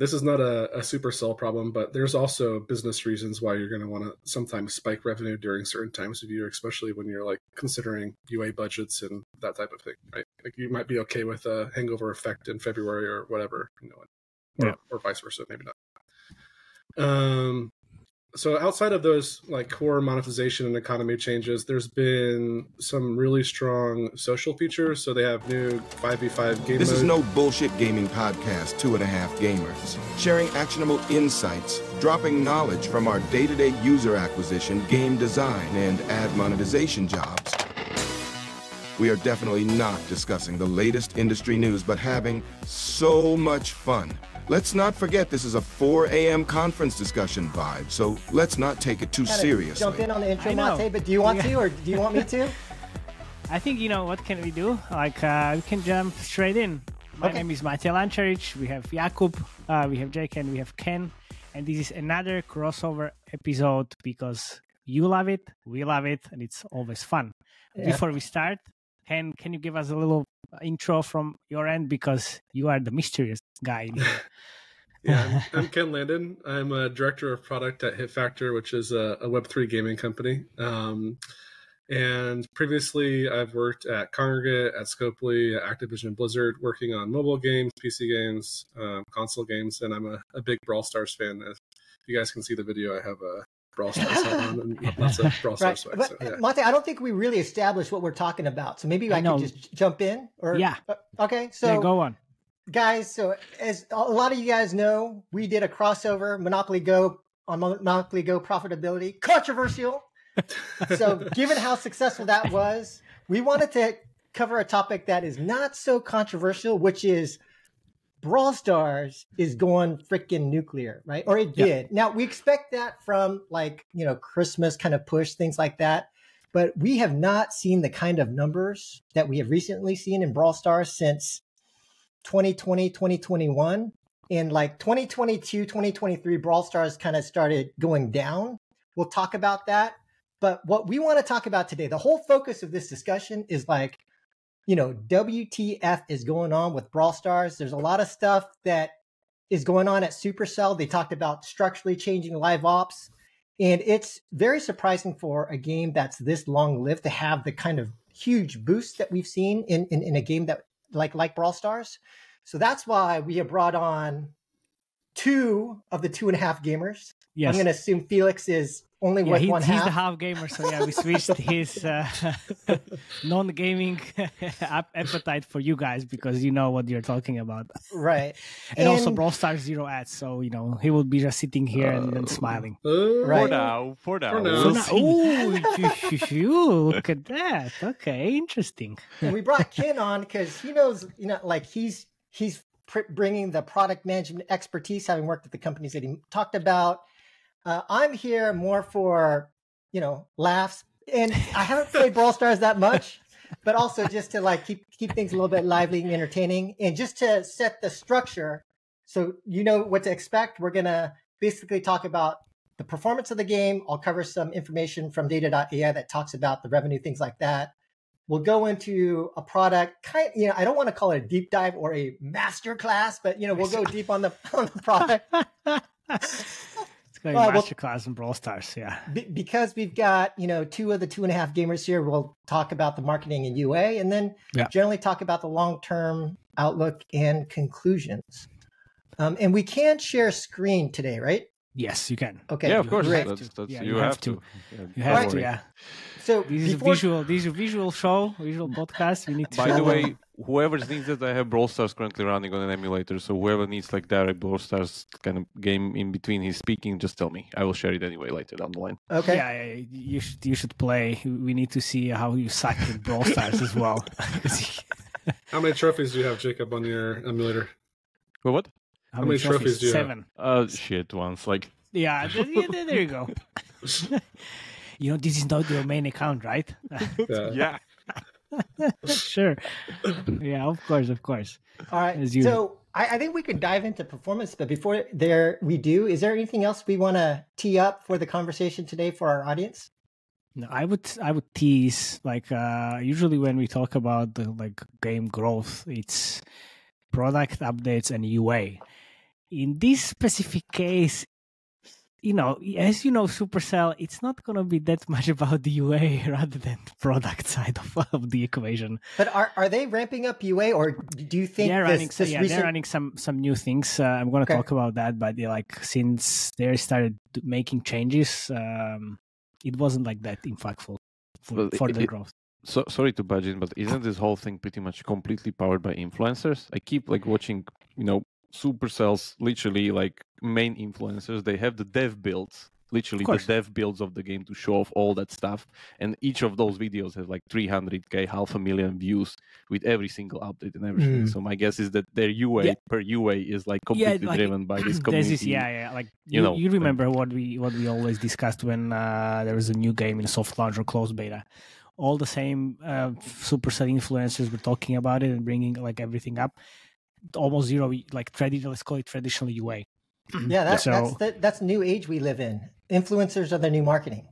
This is not a Supercell problem, but there's also business reasons why you're going to want to sometimes spike revenue during certain times of year, especially when you're like considering UA budgets and that type of thing, right? Like you might be okay with a hangover effect in February or whatever, you know, or vice versa, maybe not. So outside of those like core monetization and economy changes, there's been some really strong social features. So they have new 5v5 game mode. This is no bullshit gaming podcast, 2 and a half gamers. Sharing actionable insights, dropping knowledge from our day-to-day user acquisition, game design, and ad monetization jobs. We are definitely not discussing the latest industry news, but having so much fun. Let's not forget this is a 4 a.m. conference discussion vibe, so let's not take it too seriously. Jump in on the intro, Mate, but do you want to, or do you want me to? I think, you know, what can we do? Like, we can jump straight in. My name is Mate Lančarić, we have Jakub, we have Jake, and we have Ken. And this is another crossover episode because you love it, we love it, and it's always fun. Yeah. Before we start, Ken, can you give us a little intro from your end, because you are the mysterious guy. Yeah, I'm Ken Landen. I'm a director of product at Hit Factor, which is a Web3 gaming company. And previously, I've worked at Congregate, at Scopely, at Activision Blizzard, working on mobile games, PC games, console games, and I'm a big Brawl Stars fan. If you guys can see the video, I have a Brawl Stars and lots of Brawl Stars. Right. But, so, yeah. Mate, I don't think we really established what we're talking about, so maybe I could just jump in. Or okay, so go on. Guys, so as a lot of you guys know, we did a crossover, Monopoly Go, on Monopoly Go profitability. Controversial. So given how successful that was, we wanted to cover a topic that is not so controversial, which is Brawl Stars is going freaking nuclear, right? Or it did. Now, we expect that from like, you know, Christmas kind of push, things like that. But we have not seen the kind of numbers that we have recently seen in Brawl Stars since 2020, 2021, and like 2022, 2023, Brawl Stars kind of started going down. We'll talk about that. But what we want to talk about today, the whole focus of this discussion is like, you know, WTF is going on with Brawl Stars. There's a lot of stuff that is going on at Supercell. They talked about structurally changing live ops. And it's very surprising for a game that's this long lived to have the kind of huge boost that we've seen in a game that like Brawl Stars. So that's why we have brought on two of the 2 and a half gamers. Yes. I'm going to assume Felix is only with one half. He's the half gamer, so yeah, we switched his non-gaming appetite for you guys because you know what you're talking about. Right. And also Brawl Stars zero ads, so you know, he will be just sitting here and smiling. Right. For now. Ooh, look at that. Okay, interesting. And we brought Ken on because he knows, you know, like he's bringing the product management expertise, having worked at the companies that he talked about. I'm here more for, you know, laughs, and I haven't played Brawl Stars that much, but also just to like keep things a little bit lively and entertaining, and just to set the structure so you know what to expect. We're gonna basically talk about the performance of the game. I'll cover some information from data.ai that talks about the revenue, things like that. We'll go into a product kind, you know, I don't want to call it a deep dive or a master class, but you know, we'll go deep on the product. Masterclass in Brawl Stars, because we've got, you know, two of the 2 and a half gamers here. We'll talk about the marketing and UA, and then generally talk about the long-term outlook and conclusions. And we can share screen today, right? Yes, you can. Okay. Yeah, of course. You have to. Yeah. So this is a visual show, visual podcast. We need to. By the way, whoever thinks that I have Brawl Stars currently running on an emulator, so whoever needs like direct Brawl Stars kind of game in between his speaking, just tell me. I will share it anyway later down the line. Okay. Yeah, you should play. We need to see how you suck at Brawl Stars as well. How many trophies do you have, Jacob, on your emulator? Well, what? How many trophies do you have? 7. There you go. You know, this is not your main account, right? Sure. Yeah, of course. All right. So I think we could dive into performance, but before we do, is there anything else we want to tee up for the conversation today for our audience? No, I would tease, like, usually when we talk about the, like, game growth, it's product updates and UA. in this specific case, you know, as you know, Supercell, it's not going to be that much about the UA rather than the product side of the equation. But are they ramping up UA, or do you think they're running, they're running some new things? I'm going to talk about that, but like since they started making changes, it wasn't like that impactful for the growth. So sorry to budge in, but isn't this whole thing pretty much completely powered by influencers? I keep like watching, you know, Supercell's literally like main influencers. They have the dev builds, literally the dev builds of the game to show off all that stuff. And each of those videos has like 300K, 500,000 views with every single update and everything. So my guess is that their UA per UA is like completely driven by this community. Like you remember what we always discussed when there was a new game in soft launch or closed beta. All the same Supercell influencers were talking about it and bringing like everything up. Almost zero, like let's call it traditional UA. Yeah, that's new age we live in. Influencers are the new marketing,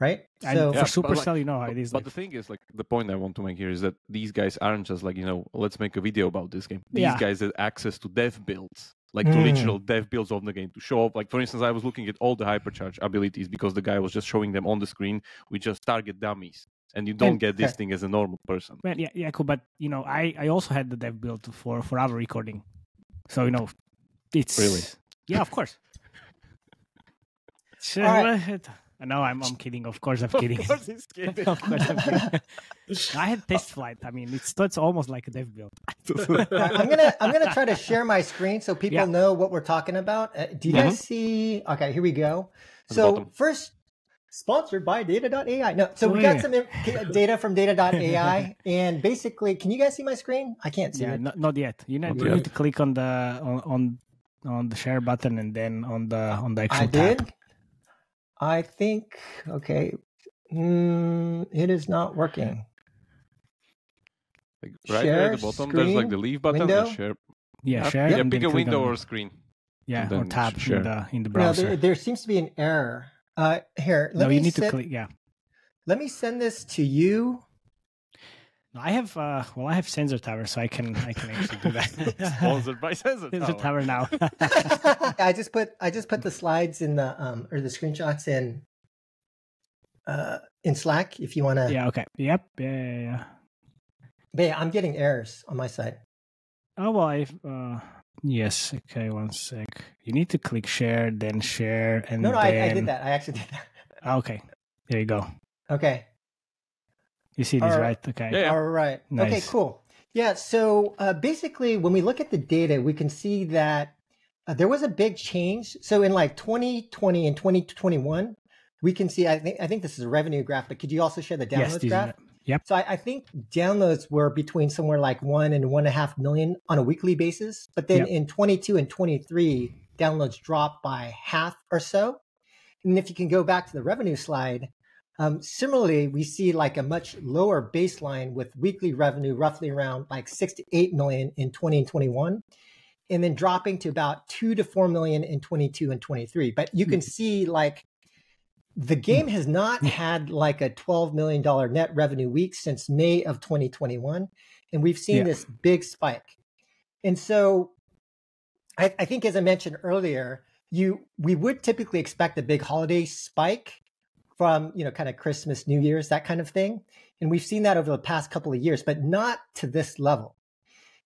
right? So yeah, for Supercell, like, you know how it is. But the thing is, like, the point I want to make here is that these guys aren't just like, you know, let's make a video about this game. These guys have access to dev builds, like to literal dev builds of the game to show up. Like, for instance, I was looking at all the hypercharge abilities because the guy was just showing them on the screen. We just target dummies. And you don't get this thing as a normal person. Well, yeah, cool. But, you know, I also had the dev build for our recording. So, you know, it's... Really? Yeah, of course. Right. No, I'm kidding. Of course I'm kidding. Of course he's kidding. Of course I'm kidding. I had test flight. I mean, it's almost like a dev build. I'm gonna try to share my screen so people know what we're talking about. Do you guys see... Okay, here we go. So, first... Sponsored by data.ai. No, so we got some data from data.ai, and basically, can you guys see my screen? I can't see it. Not yet. You need to click on the on the share button and then on the actual tab. I think it is not working. Right there at the bottom, there's like the leave button and share. Yeah, share. Yeah, pick a window or screen. Yeah, or tab in the browser. No, there seems to be an error. Here, let me send this to you. I have I have Sensor Tower, so I can actually do that. Sponsored by Sensor Tower now. I just put the slides in the or the screenshots in Slack if you want to. Yeah. Okay. Yep. Yeah. But yeah, I'm getting errors on my side. Oh well, yes. Okay. One sec. You need to click share, then share, and I did that. I actually did that. Okay. There you go. Okay. You see these, right? Okay. Yeah. All right. Nice. Okay. Cool. Yeah. So basically, when we look at the data, we can see that there was a big change. So in like 2020 and 2021, we can see. I think this is a revenue graph, but could you also share the downloads graph? Yep. So I think downloads were between somewhere like 1 and 1.5 million on a weekly basis. But then in 22 and 23, downloads dropped by half or so. And if you can go back to the revenue slide, similarly, we see like a much lower baseline with weekly revenue roughly around like 6 to 8 million in 20 and 21, and then dropping to about 2 to 4 million in 22 and 23. But you can see like, the game has not had like a $12 million net revenue week since May of 2021. And we've seen this big spike. And so I think, as I mentioned earlier, we would typically expect a big holiday spike from, you know, kind of Christmas, New Year's, that kind of thing. And we've seen that over the past couple of years, but not to this level.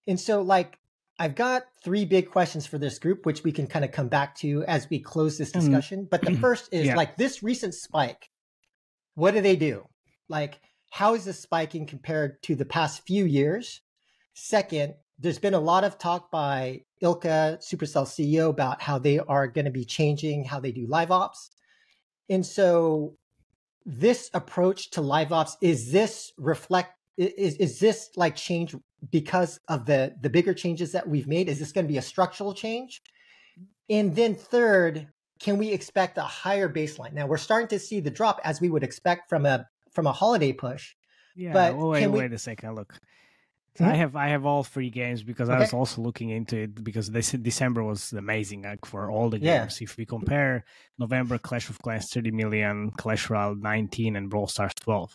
And so like, I've got 3 big questions for this group, which we can kind of come back to as we close this discussion. But the first is like this recent spike, what do they do? Like, how is this spiking compared to the past few years? Second, there's been a lot of talk by Ilka, Supercell CEO, about how they are going to be changing how they do live ops. And so this approach to live ops, is this like change because of the bigger changes that we've made? Is this going to be a structural change? And then third, can we expect a higher baseline? Now we're starting to see the drop as we would expect from a holiday push. Yeah, but wait a second, look. So I have all 3 games because I was also looking into it because December was amazing, like, for all the games. If we compare November, Clash of Clans 30 million, Clash Royale 19, and Brawl Stars 12.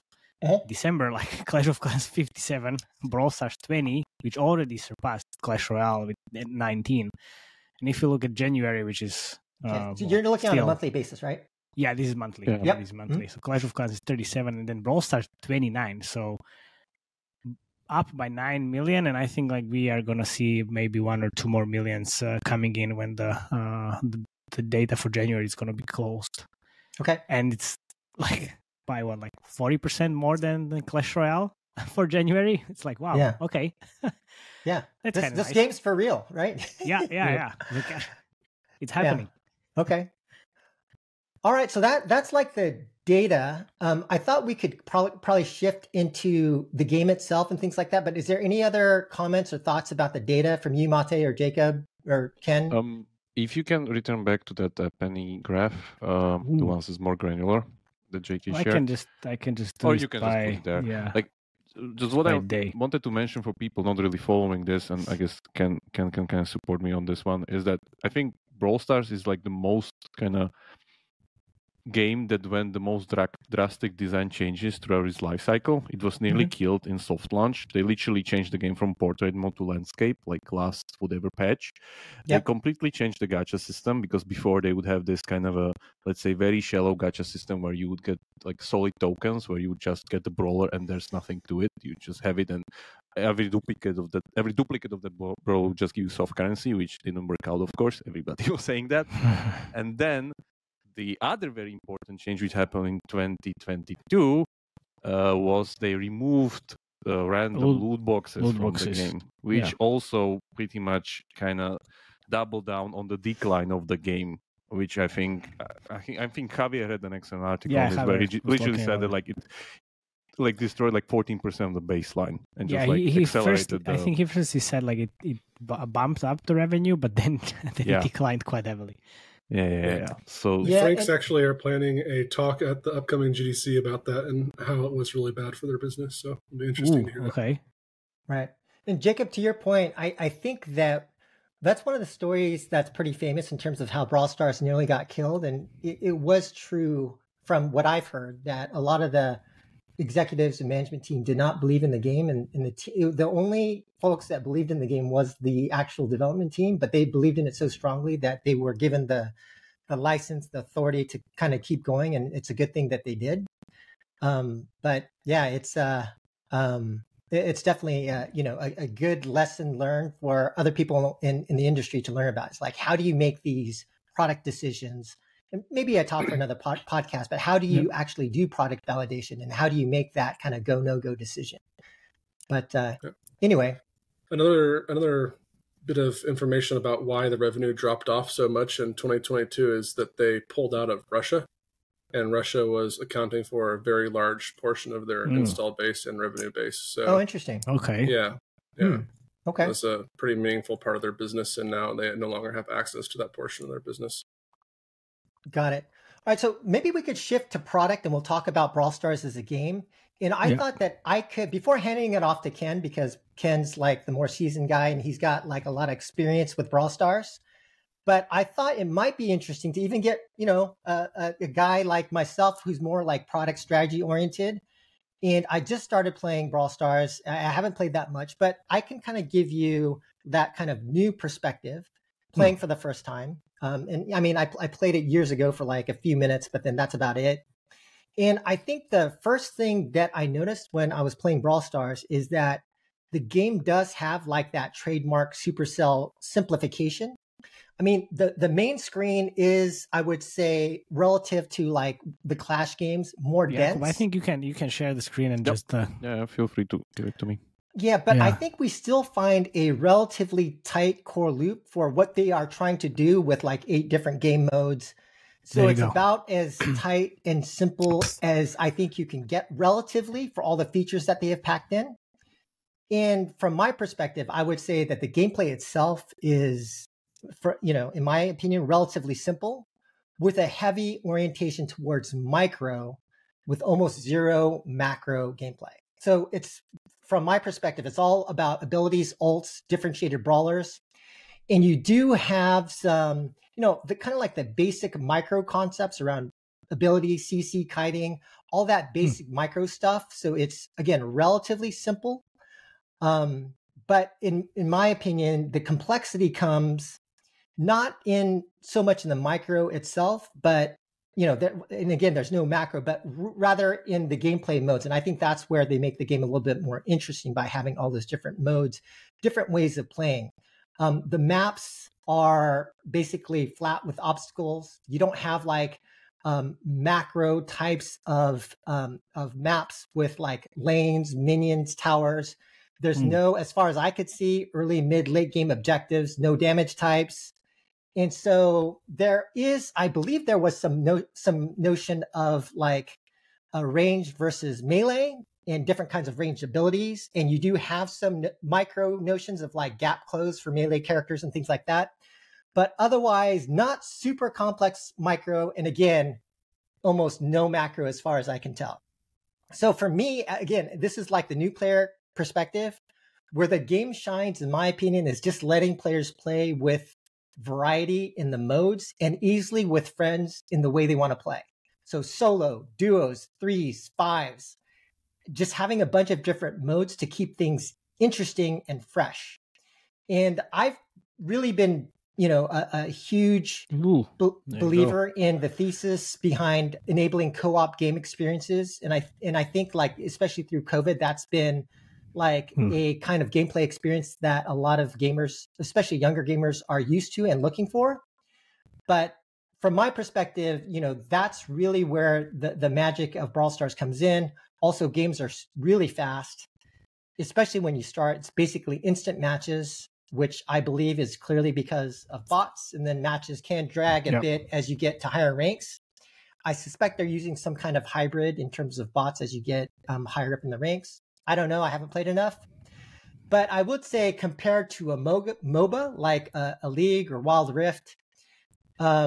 December, like Clash of Clans 57, Brawl Stars 20, which already surpassed Clash Royale with 19, And if you look at January, which is... so you're looking on a monthly basis, right? Yeah, this is monthly. Yeah. Yep. This is monthly. Mm-hmm. So Clash of Clans is 37, and then Brawl Stars 29. So up by 9 million, and I think like we are going to see maybe 1 or 2 more millions coming in when the data for January is going to be closed. Okay. And it's like by what, like 40% more than Clash Royale for January? It's like, wow, yeah. Okay. Yeah. That's this nice. Game's for real, right? Yeah. Like, it's happening. Yeah. Okay. All right, so that's like the data. I thought we could probably shift into the game itself and things like that, but is there any other comments or thoughts about the data from you, Mate, or Jacob, or Ken? If you can return back to that penny graph, the ones is more granular that JK shared. I can just do or you can by, just put it there. Yeah. Like, just what I wanted to mention for people not really following this, and I guess Ken can kind of support me on this one, is that I think Brawl Stars is like the most kind of game that went the most drastic design changes throughout its life cycle. It was nearly killed in soft launch. They literally changed the game from portrait mode to landscape, like last whatever patch. Yep. They completely changed the gacha system, because before they would have this kind of a, let's say, very shallow gacha system where you would get like solid tokens, where you would just get the brawler and there's nothing to it. You just have it, and every duplicate of that brawler would just give you soft currency, which didn't work out, of course. Everybody was saying that. And then the other very important change which happened in 2022 was they removed random loot boxes from the game, which also pretty much kind of doubled down on the decline of the game, which I think Javier had an excellent article on this, Javier, where he literally said that like it like destroyed like 14% of the baseline and just he accelerated. I think he first he said like it bumped up the revenue, but then it declined quite heavily. Yeah. So Franks actually are planning a talk at the upcoming GDC about that and how it was really bad for their business. So it'll be interesting to hear that. Okay. Right. And Jacob, to your point, I think that's one of the stories that's pretty famous in terms of how Brawl Stars nearly got killed. And it was true from what I've heard that a lot of the executives and management team did not believe in the game. And the only folks that believed in the game was the actual development team, but they believed in it so strongly that they were given the license, the authority to kind of keep going. And it's a good thing that they did. But yeah, it's definitely, a good lesson learned for other people in the industry to learn about. It's like, how do you make these product decisions? Maybe I talk for another podcast, but how do you actually do product validation, and how do you make that kind of go, no go decision? But anyway, another bit of information about why the revenue dropped off so much in 2022 is that they pulled out of Russia, and Russia was accounting for a very large portion of their installed base and revenue base. So, interesting. Okay. Yeah. Okay. That's a pretty meaningful part of their business. And now they no longer have access to that portion of their business. Got it. All right. So maybe we could shift to product, and we'll talk about Brawl Stars as a game. And I thought that I could, before handing it off to Ken, because Ken's like the more seasoned guy and he's got like a lot of experience with Brawl Stars, but I thought it might be interesting to even get, a guy like myself who's more like product strategy oriented. And I just started playing Brawl Stars. I haven't played that much, but I can kind of give you that kind of new perspective playing for the first time. And I mean, I played it years ago for like a few minutes, but then that's about it. And I think the first thing that I noticed when I was playing Brawl Stars is that the game does have like that trademark Supercell simplification. I mean, the main screen is, I would say, relative to like the Clash games, more dense. Well, I think you can share the screen and just feel free to give it to me. Yeah, but I think we still find a relatively tight core loop for what they are trying to do with like 8 different game modes. So it's about as tight and simple as I think you can get relatively for all the features that they have packed in. And from my perspective, I would say that the gameplay itself is, in my opinion, relatively simple with a heavy orientation towards micro with almost zero macro gameplay. So it's, from my perspective, it's all about abilities, ults, differentiated brawlers. And you do have some, the kind of like the basic micro concepts around ability, CC, kiting, all that basic micro stuff. So it's, again, relatively simple. But in my opinion, the complexity comes not in so much in the micro itself, but you know, there, and again, there's no macro, but rather in the gameplay modes. And I think that's where they make the game a little bit more interesting by having all those different modes, different ways of playing. The maps are basically flat with obstacles. You don't have like macro types of maps with like lanes, minions, towers. There's no, as far as I could see, early, mid, late game objectives, no damage types. And so there is, I believe there was some notion of like a range versus melee and different kinds of range abilities. And you do have some micro notions of like gap close for melee characters and things like that. But otherwise, not super complex micro. And again, almost no macro as far as I can tell. So for me, again, this is like the new player perspective. Where the game shines, in my opinion, is just letting players play with variety in the modes and easily with friends in the way they want to play. So solo, duos, threes, fives, just having a bunch of different modes to keep things interesting and fresh. And I've really been, you know, a huge believer in the thesis behind enabling co-op game experiences. And I think like, especially through COVID, that's been like a kind of gameplay experience that a lot of gamers, especially younger gamers, are used to and looking for. But from my perspective, you know, that's really where the magic of Brawl Stars comes in. Also, games are really fast, especially when you start. It's basically instant matches, which I believe is clearly because of bots, and then matches can drag a bit as you get to higher ranks. I suspect they're using some kind of hybrid in terms of bots as you get higher up in the ranks. I don't know. I haven't played enough, but I would say compared to a MOBA, like a League or Wild Rift, you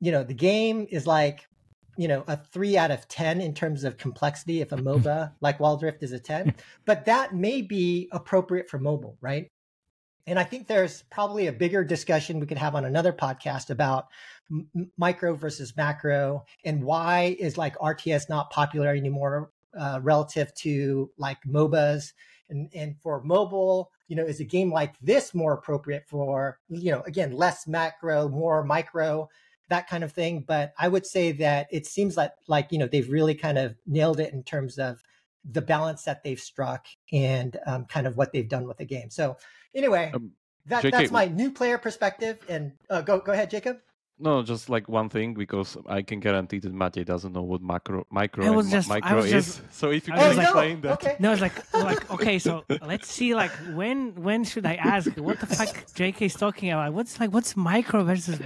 know, the game is like, you know, a 3 out of 10 in terms of complexity. If a MOBA like Wild Rift is a 10, but that may be appropriate for mobile, right? And I think there's probably a bigger discussion we could have on another podcast about micro versus macro and why is like RTS not popular anymore. Relative to like MOBAs and for mobile, you know, is a game like this more appropriate for, you know, again, less macro, more micro, that kind of thing. But I would say that it seems like, you know, they've really kind of nailed it in terms of the balance that they've struck and kind of what they've done with the game. So anyway, that's my new player perspective. And go ahead, Jakub. No, just like one thing, because I can guarantee that Matej doesn't know what micro is. So if you can explain that. Okay. No, it's like okay, so let's see, like when should I ask what the fuck JK is talking about? What's micro versus?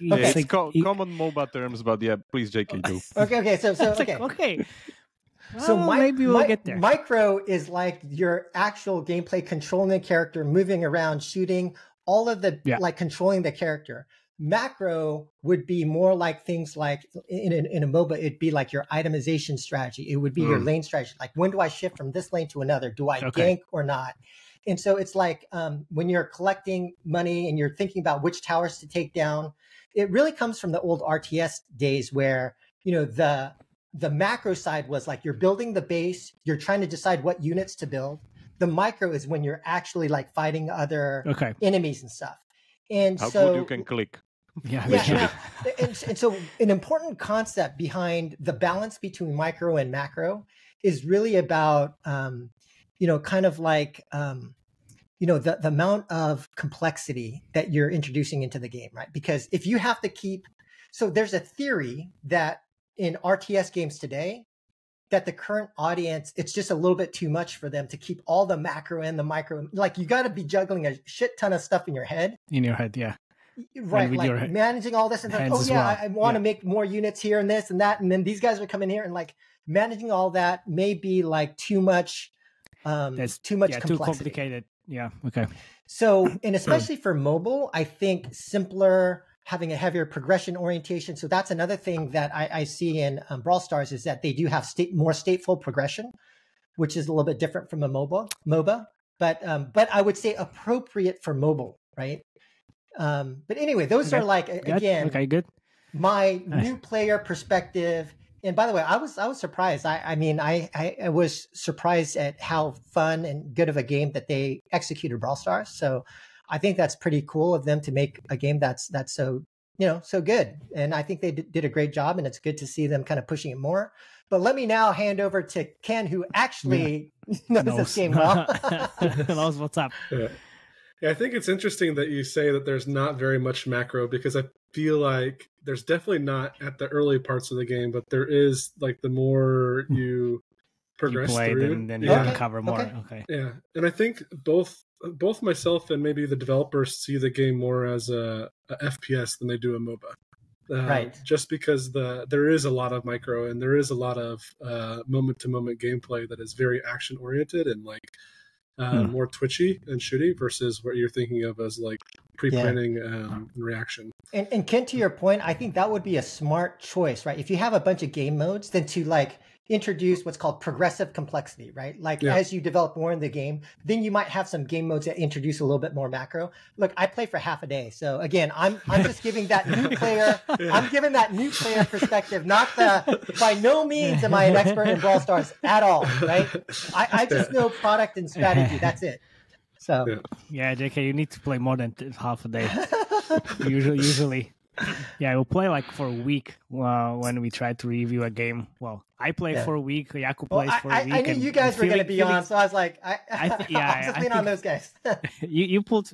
Yeah, okay. It's like, common MOBA terms, but yeah, please JK do. Okay, so okay. Like, okay. Well, so maybe we'll get there. Micro is like your actual gameplay, controlling the character, moving around, shooting, all of the like controlling the character. Macro would be more like things like in a MOBA, it'd be like your itemization strategy. It would be your lane strategy. Like, when do I shift from this lane to another? Do I gank or not? And so it's like when you're collecting money and you're thinking about which towers to take down, it really comes from the old RTS days where, you know, the macro side was like you're building the base, you're trying to decide what units to build. The micro is when you're actually like fighting other enemies and stuff. And how good you can click. And so an important concept behind the balance between micro and macro is really about, you know, kind of like, you know, the amount of complexity that you're introducing into the game, right? Because if you have to keep, so there's a theory that in RTS games today, that the current audience, it's just a little bit too much for them to keep all the macro and the micro. Like, you got to be juggling a shit ton of stuff in your head. Right, like managing all this and like, oh yeah, well. I want to make more units here and this and that. And then these guys are coming here and like managing all that may be like too much, too complicated. Yeah, okay. So, and especially for mobile, I think simpler, having a heavier progression orientation. So that's another thing that I see in Brawl Stars is that they do have more stateful progression, which is a little bit different from a MOBA. But I would say appropriate for mobile, right? But anyway, those are like, again, my new player perspective. And by the way, I was surprised. I mean, I was surprised at how fun and good of a game that they executed Brawl Stars. So I think that's pretty cool of them to make a game that's so, you know, so good. And I think they did a great job, and it's good to see them kind of pushing it more. But let me now hand over to Ken, who actually knows this game well. Knows what's up. Yeah. Yeah, I think it's interesting that you say that there's not very much macro, because I feel like there's definitely not at the early parts of the game, but there is, like, the more you progress through, then you uncover more. Okay. Yeah, and I think both myself and maybe the developers see the game more as a FPS than they do a MOBA. Right. Just because there is a lot of micro, and there is a lot of moment-to-moment gameplay that is very action-oriented and, like, more twitchy and shooty versus what you're thinking of as, like, pre-planning and reaction. And Ken, to your point, I think that would be a smart choice, right? If you have a bunch of game modes, then to, like, introduce what's called progressive complexity, right? Like, as you develop more in the game, then you might have some game modes that introduce a little bit more macro. Look, I play for half a day. So again, I'm just giving that new player, I'm giving that new player perspective, not the, by no means am I an expert in Brawl Stars at all, right? I just know product and strategy. That's it. So. Yeah, JK, you need to play more than half a day. Usually. Yeah, we'll play like for a week when we try to review a game. Well, I play for a week. Jakub plays for a week. I knew you guys were going to be on, so I was like, I was just leaning on those guys. you pulled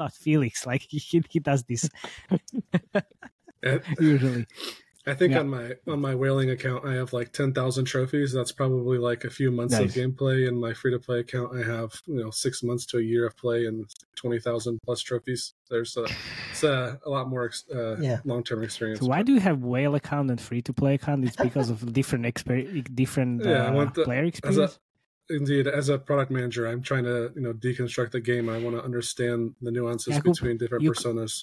out Felix. Like, he does this usually. I think on my whaling account, I have like 10,000 trophies. That's probably like a few months of gameplay. In my free-to-play account, I have 6 months to a year of play and 20,000 plus trophies. There's a lot more long-term experience. So why do you have whale account and free-to-play account? It's because of different player experience. Indeed, as a product manager, I'm trying to deconstruct the game. I want to understand the nuances between different personas.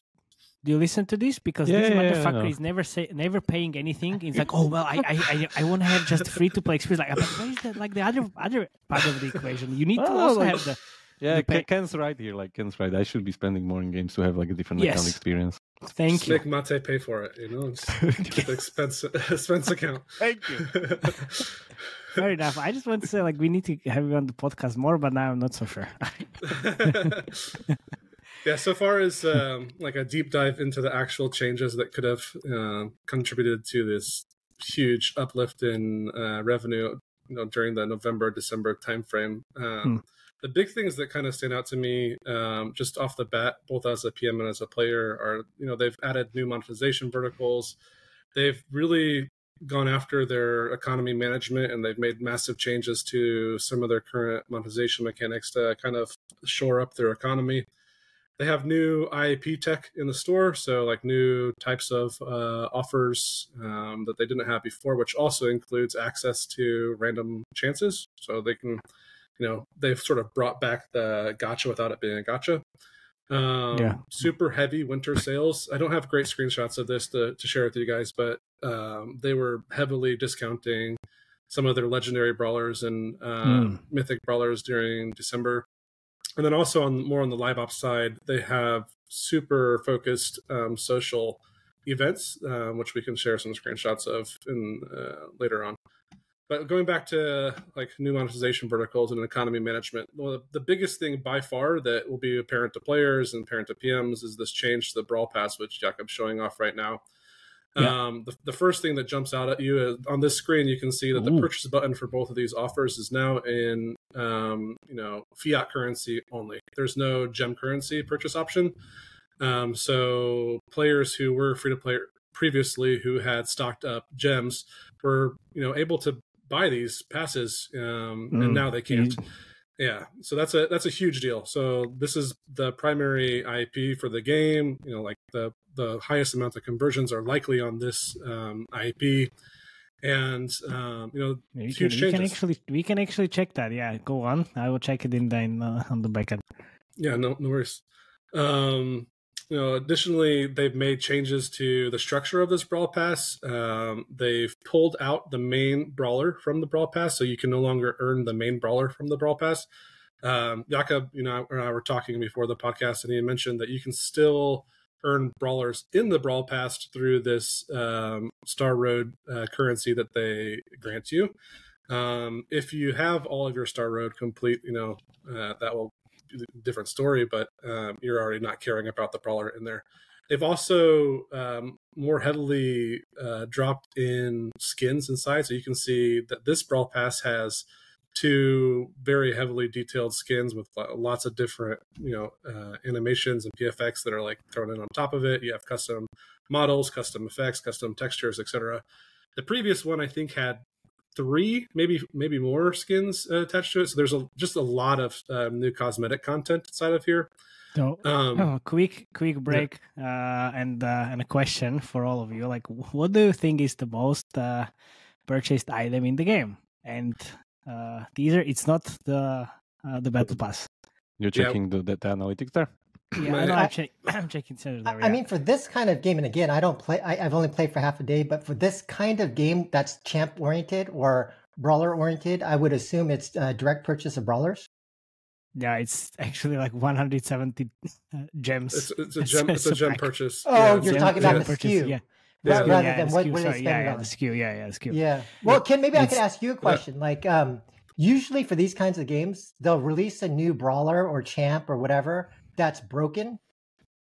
Do you listen to this? Because this motherfucker is never paying anything. It's like, oh well, I want to have just free to play experience. Like, where is that? Like the other part of the equation. You need to also have the Ken's right here. Like Ken's right. I should be spending more in games to have like a different account experience. Thank you. Make Mate pay for it. It's the expense account. Thank you. Fair enough. I just want to say, like, we need to have you on the podcast more, but now I'm not so sure. Yeah, so far as like a deep dive into the actual changes that could have contributed to this huge uplift in revenue, during the November-December timeframe. The big things that kind of stand out to me just off the bat, both as a PM and as a player, are they've added new monetization verticals. They've really gone after their economy management, and they've made massive changes to some of their current monetization mechanics to kind of shore up their economy. They have new IAP tech in the store, so like new types of offers that they didn't have before, which also includes access to random chances. So they can, they've sort of brought back the gacha without it being a gacha. Super heavy winter sales. I don't have great screenshots of this to share with you guys, but they were heavily discounting some of their legendary brawlers and mythic brawlers during December. And then also on the live ops side, they have super focused social events, which we can share some screenshots of later on. But going back to like new monetization verticals and economy management, the biggest thing by far that will be apparent to players and apparent to PMs is this change to the Brawl Pass, which Jakub's showing off right now. Yeah. The first thing that jumps out at you is, on this screen, you can see that the purchase button for both of these offers is now in fiat currency only. There's no gem currency purchase option. So players who were free to play previously, who had stocked up gems, were able to buy these passes, and now they can't. Yeah, so that's a huge deal. So this is the primary IAP for the game. Like the highest amount of conversions are likely on this IAP, and huge changes. We can actually check that. Yeah, go on. I will check it in on the backend. Yeah, no worries. Additionally, they've made changes to the structure of this Brawl Pass. They've pulled out the main brawler from the Brawl Pass, so you can no longer earn the main brawler from the Brawl Pass. Jakub, and I were talking before the podcast, and he mentioned that you can still earn brawlers in the Brawl Pass through this Star Road currency that they grant you. If you have all of your Star Road complete, that will different story, but you're already not caring about the brawler in there. They've also more heavily dropped in skins inside. So you can see that this Brawl Pass has two very heavily detailed skins with lots of different, animations and PFX that are like thrown in on top of it. You have custom models, custom effects, custom textures, etc. The previous one, I think, had three, maybe more skins attached to it. So there's just a lot of new cosmetic content inside of here. So, quick break, yeah. And a question for all of you: like, what do you think is the most purchased item in the game? And it's not the battle pass. You're checking the analytics there. Yeah, I'm checking Sensor Tower. Yeah. I mean, for this kind of game, and again, I don't play. I've only played for half a day, but for this kind of game that's champ oriented or brawler oriented, I would assume it's direct purchase of brawlers. Yeah, it's actually like 170 gems. It's a gem. It's a gem purchase. Oh, yeah, you're talking about the SKU. Yeah. Rather than what they spend on the SKU. Yeah, the SKU. Yeah. Well, Ken, maybe I could ask you a question. Like, usually for these kinds of games, they'll release a new brawler or champ or whatever that's broken,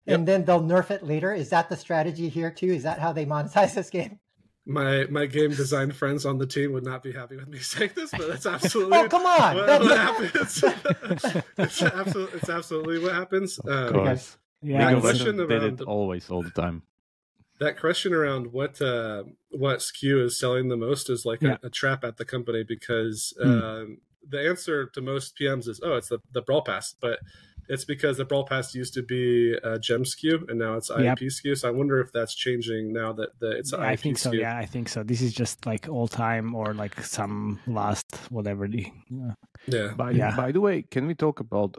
and then they'll nerf it later. Is that the strategy here too? Is that how they monetize this game? My game design friends on the team would not be happy with me saying this, but that's absolutely oh, come on, what happens. It's absolutely what happens. Of course. Yeah, that question around, did it always, all the time. That question around what SKU is selling the most is like a trap at the company, because the answer to most PMs is, oh, it's the Brawl Pass, but it's because the Brawl Pass used to be a gem SKU, and now it's IAP SKU. So I wonder if that's changing now that it's an IAP SKU. I think so, yeah, I think so. This is just like all time or like some last whatever. By the way, can we talk about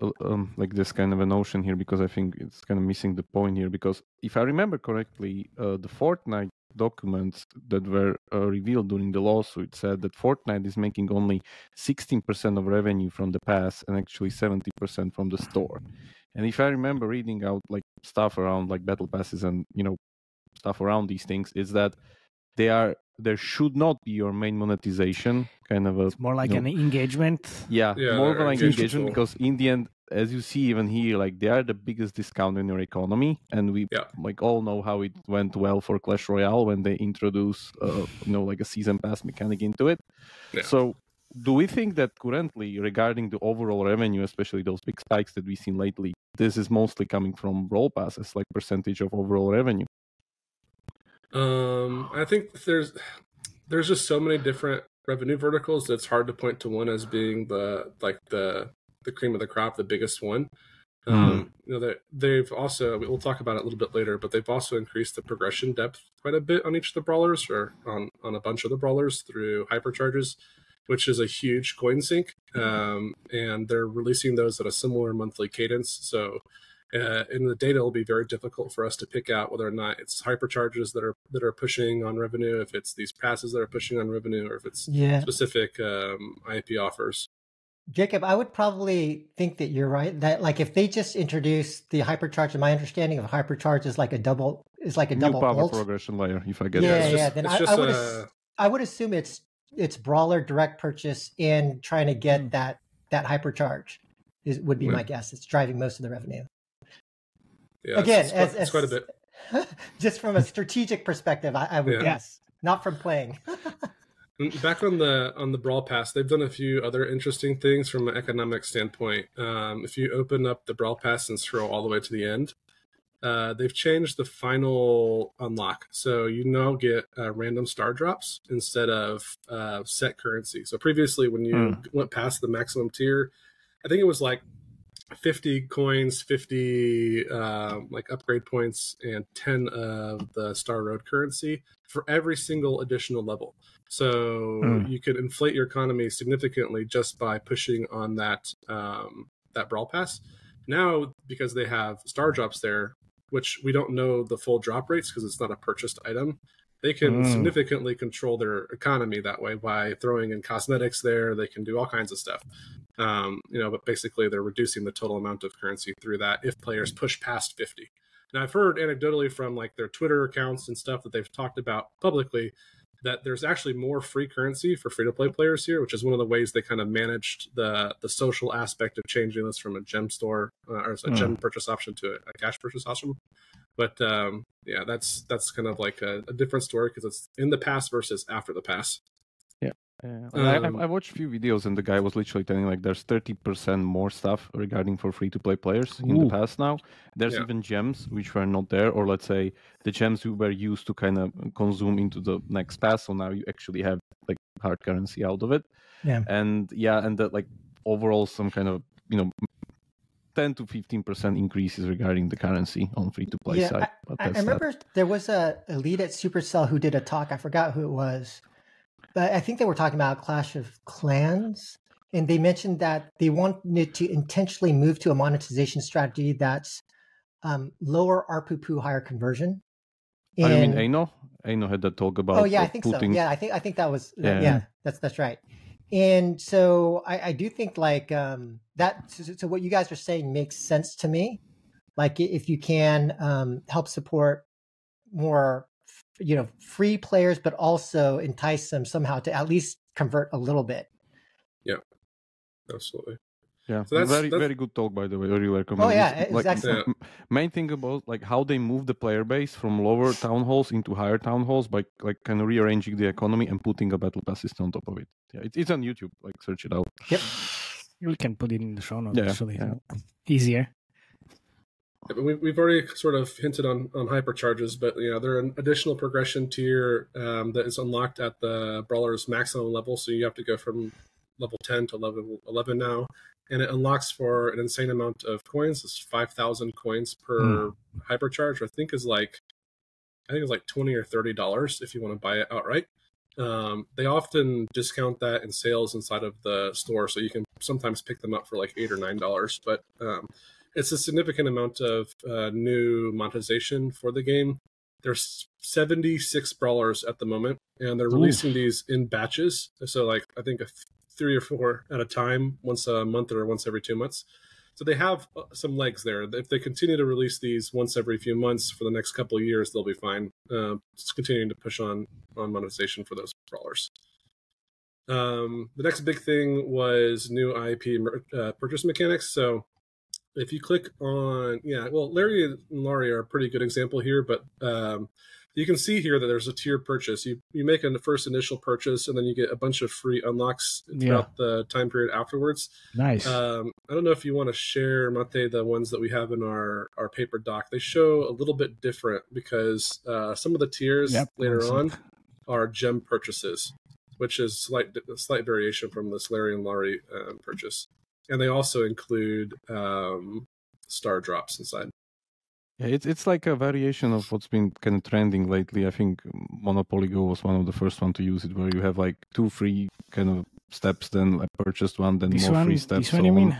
like this kind of a notion here? Because I think it's kind of missing the point here. Because if I remember correctly, the Fortnite documents that were revealed during the lawsuit said that Fortnite is making only 16% of revenue from the pass and actually 70% from the store. And if I remember reading out like stuff around like battle passes and stuff around these things, is that there should not be your main monetization kind of a... It's more like an engagement. Yeah, more like engagement, because in the end, as you see even here, like they are the biggest discount in your economy, and we like all know how it went well for Clash Royale when they introduce like a season pass mechanic into it. So do we think that currently, regarding the overall revenue, especially those big spikes that we've seen lately, this is mostly coming from Brawl Pass as like percentage of overall revenue? I think there's just so many different revenue verticals that it's hard to point to one as being the cream of the crop, the biggest one. They've also, we'll talk about it a little bit later, but they've also increased the progression depth quite a bit on each of the brawlers, or on a bunch of the brawlers, through hypercharges, which is a huge coin sink. And they're releasing those at a similar monthly cadence. So in the data, it'll be very difficult for us to pick out whether or not it's hypercharges that are pushing on revenue, if it's these passes that are pushing on revenue, or if it's specific IAP offers. Jakub, I would probably think that you're right, that like if they just introduce the hypercharge, and my understanding of hypercharge is like a double power progression layer, if I get that. Then I would assume it's brawler direct purchase and trying to get that hypercharge would be my guess. It's driving most of the revenue. Yeah, again, it's quite a bit. Just from a strategic perspective, I would guess, not from playing. Back on the Brawl Pass, they've done a few other interesting things from an economic standpoint. If you open up the Brawl Pass and scroll all the way to the end, they've changed the final unlock. So you now get random Star Drops instead of set currency. So previously, when you went past the maximum tier, I think it was like 50 coins, 50 like upgrade points, and 10 of the Star Road currency for every single additional level. So you could inflate your economy significantly just by pushing on that that Brawl Pass. Now, because they have Star Drops there, which we don't know the full drop rates because it's not a purchased item, they can significantly control their economy that way by throwing in cosmetics there. They can do all kinds of stuff, but basically they're reducing the total amount of currency through that if players push past 50. Now, I've heard anecdotally from like their Twitter accounts and stuff that they've talked about publicly that there's actually more free currency for free-to-play players here, which is one of the ways they kind of managed the social aspect of changing this from a gem store or a gem purchase option to a cash purchase option. But yeah, that's kind of like a different story because it's in the pass versus after the pass. Yeah, I watched a few videos and the guy was literally telling like there's 30% more stuff regarding for free-to-play players in the past now. There's even gems which were not there, or let's say the gems we were used to kind of consume into the next pass. So now you actually have like hard currency out of it. Yeah, and yeah, and that like overall some kind of, you know, 10 to 15% increases regarding the currency on free-to-play side. I remember there was a lead at Supercell who did a talk. I forgot who it was, but I think they were talking about Clash of Clans, and they mentioned that they wanted to intentionally move to a monetization strategy that's lower ARPU, higher conversion. And... I mean, Aino had that talk about. Oh yeah, I think so. Yeah, I think that was. Yeah, that's right. And so I do think like that. So what you guys are saying makes sense to me. Like if you can help support more, you know, free players, but also entice them somehow to at least convert a little bit. Yeah, absolutely. Yeah, so very good talk, by the way. Really recommend. Oh yeah, it's excellent. Main thing about like how they move the player base from lower town halls into higher town halls by like kind of rearranging the economy and putting a battle pass system on top of it. Yeah, it's on YouTube. Like search it out. Yep, we can put it in the show notes. Yeah, actually, easier. Yeah, but we've already sort of hinted on hypercharges, but you know they're an additional progression tier that is unlocked at the brawler's maximum level. So you have to go from level 10 to level 11 now. And it unlocks for an insane amount of coins. It's 5,000 coins per hypercharge. I think is like, $20 or $30 if you want to buy it outright. They often discount that in sales inside of the store, so you can sometimes pick them up for like $8 or $9. But it's a significant amount of new monetization for the game. There's 76 brawlers at the moment, and they're releasing these in batches. So like I think 3 or 4 at a time, once a month or once every 2 months. So they have some legs there. If they continue to release these once every few months for the next couple of years, they'll be fine. Just continuing to push on monetization for those brawlers. The next big thing was new IAP purchase mechanics. So if you click on, Larry and Laurie are a pretty good example here, but you can see here that there's a tier purchase. You make a first initial purchase, and then you get a bunch of free unlocks throughout the time period afterwards. Nice. I don't know if you want to share, Mate, the ones that we have in our paper doc. They show a little bit different because some of the tiers later on are gem purchases, which is a slight variation from this Larry and Laurie purchase. And they also include Star Drops inside. Yeah, it's like a variation of what's been kind of trending lately. I think Monopoly Go was one of the first one to use it, where you have like 2 free kind of steps, then I purchased one, then more free steps. This one, you mean?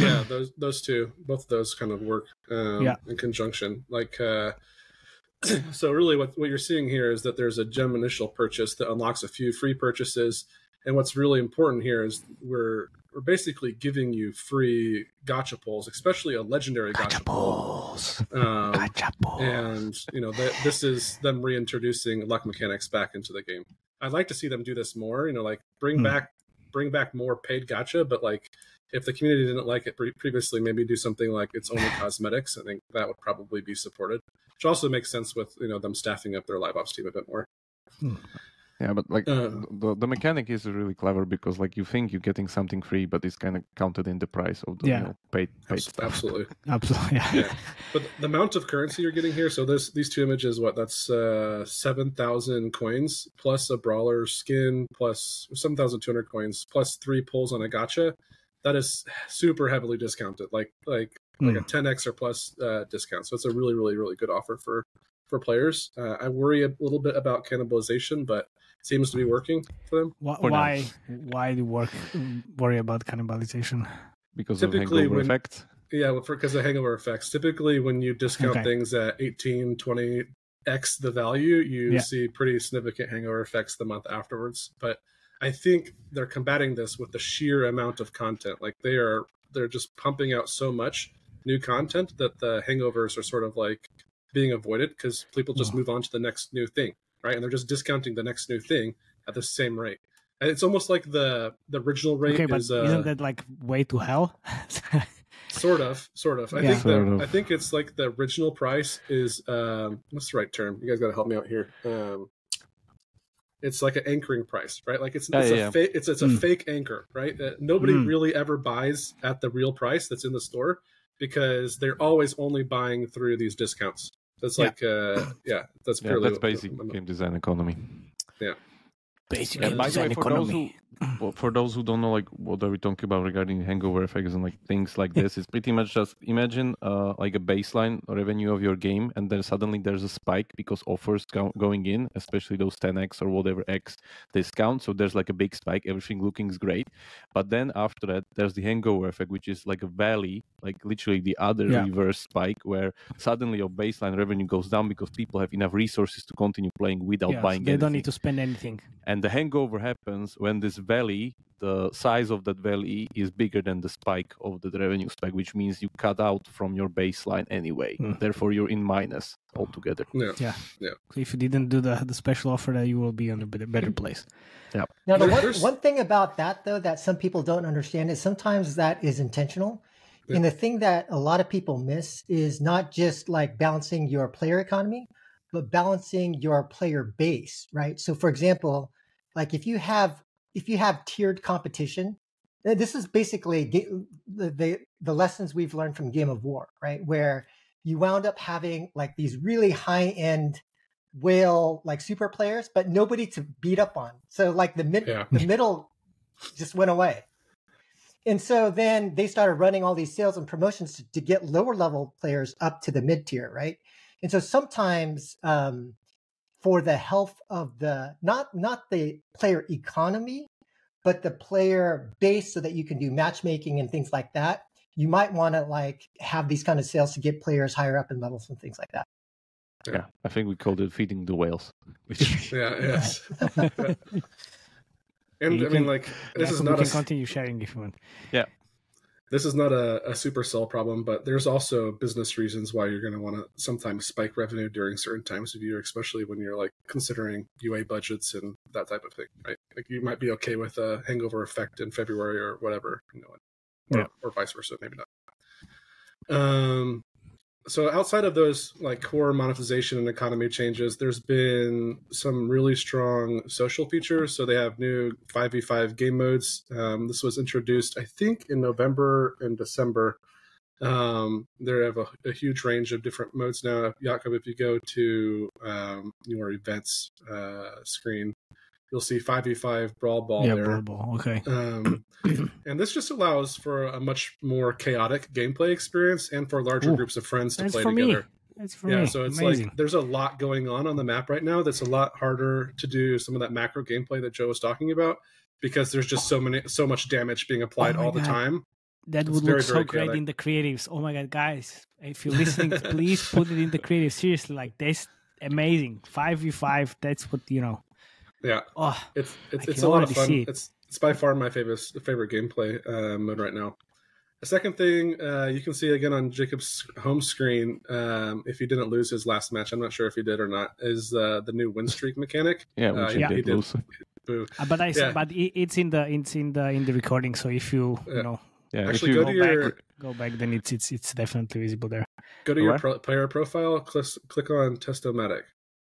Yeah, those two, both of those kind of work in conjunction. Like, so really, what you're seeing here is that there's a gem initial purchase that unlocks a few free purchases, and what's really important here is we're basically giving you free gacha pulls, especially a legendary gacha pull. And you know, this is them reintroducing luck mechanics back into the game. I'd like to see them do this more. You know, like bring back more paid gacha. But like, if the community didn't like it previously, maybe do something like it's only cosmetics. I think that would probably be supported, which also makes sense with them staffing up their live ops team a bit more. Yeah, but like the mechanic is really clever because like you think you're getting something free, but it's kind of counted in the price of the paid stuff. Absolutely, absolutely. Yeah. But the amount of currency you're getting here. So these 2 images, that's 7,000 coins plus a brawler skin plus 7,200 coins plus 3 pulls on a gacha. That is super heavily discounted, like a 10x or plus discount. So it's a really, really, really good offer for players. I worry a little bit about cannibalization, but seems to be working for them. Why do worry about cannibalization? Because typically of hangover effect. Yeah, because of hangover effects. Typically, when you discount things at 18, 20x the value, you see pretty significant hangover effects the month afterwards. But I think they're combating this with the sheer amount of content. Like they're just pumping out so much new content that the hangovers are sort of like being avoided because people just move on to the next new thing. right? And they're just discounting the next new thing at the same rate. And it's almost like the original rate is... isn't that like way to hell? Sort of. I think it's like the original price is... what's the right term? You guys got to help me out here. It's like an anchoring price, right? Like it's a fake anchor, right? Nobody really ever buys at the real price that's in the store because they're always only buying through these discounts. That's that's basic game design economy. Yeah. Basically, by the way, for those who don't know, like, what are we talking about regarding hangover effects and like things like this, it's pretty much just imagine like a baseline revenue of your game, and then suddenly there's a spike because offers going in, especially those 10x or whatever x discount. So there's like a big spike, everything looking great, but then after that there's the hangover effect, which is like a valley, like literally the other reverse spike, where suddenly your baseline revenue goes down because people have enough resources to continue playing without buying. They don't need to spend anything. And the hangover happens when this valley, the size of that valley is bigger than the spike of the revenue spike, which means you cut out from your baseline anyway. Therefore, you're in minus altogether. Yeah. If you didn't do the special offer, that you will be in a better place. Yeah. Now, the one thing about that, though, that some people don't understand is sometimes that is intentional. Yeah. And the thing that a lot of people miss is not just like balancing your player economy, but balancing your player base, right? So for example, like if you have tiered competition, this is basically the lessons we've learned from Game of War, right? Where you wound up having like these really high-end whale, like super players, but nobody to beat up on. So like the middle just went away. And so then they started running all these sales and promotions to get lower level players up to the mid tier, right? And so sometimes for the health of the, not the player economy, but the player base so that you can do matchmaking and things like that, you might want to like have these kind of sales to get players higher up in levels and things like that. Yeah, I think we called it feeding the whales. And you continue sharing if you want. Yeah. This is not a Supercell problem, but there's also business reasons why you're going to want to sometimes spike revenue during certain times of year, especially when you're like considering UA budgets and that type of thing, right? Like you might be okay with a hangover effect in February or whatever, you know, or vice versa, maybe not. So outside of those like core monetization and economy changes, there's been some really strong social features. So they have new 5v5 game modes. This was introduced, I think, in November and December. They have a huge range of different modes now. Jakub, if you go to your events screen, you'll see 5v5 Brawl Ball there. Yeah, Brawl Ball, okay. And this just allows for a much more chaotic gameplay experience and for larger groups of friends to play together. That's for me. Yeah, so it's amazing. Like there's a lot going on the map right now that's a lot harder to do some of that macro gameplay that Joe was talking about because there's just so much damage being applied all the time. That would look so great in the creatives. Oh my God, guys, if you're listening, please put it in the creatives. Seriously, like that's amazing. 5v5, that's what, you know. Yeah, it's a lot of fun. It's by far my favorite gameplay mode right now. The second thing you can see again on Jakub's home screen, if he didn't lose his last match, I'm not sure if he did or not, is the new win streak mechanic. Yeah, he did. But it's in the recording. So if you actually go back, then it's definitely visible there. Go to your player profile, click on Testomatic.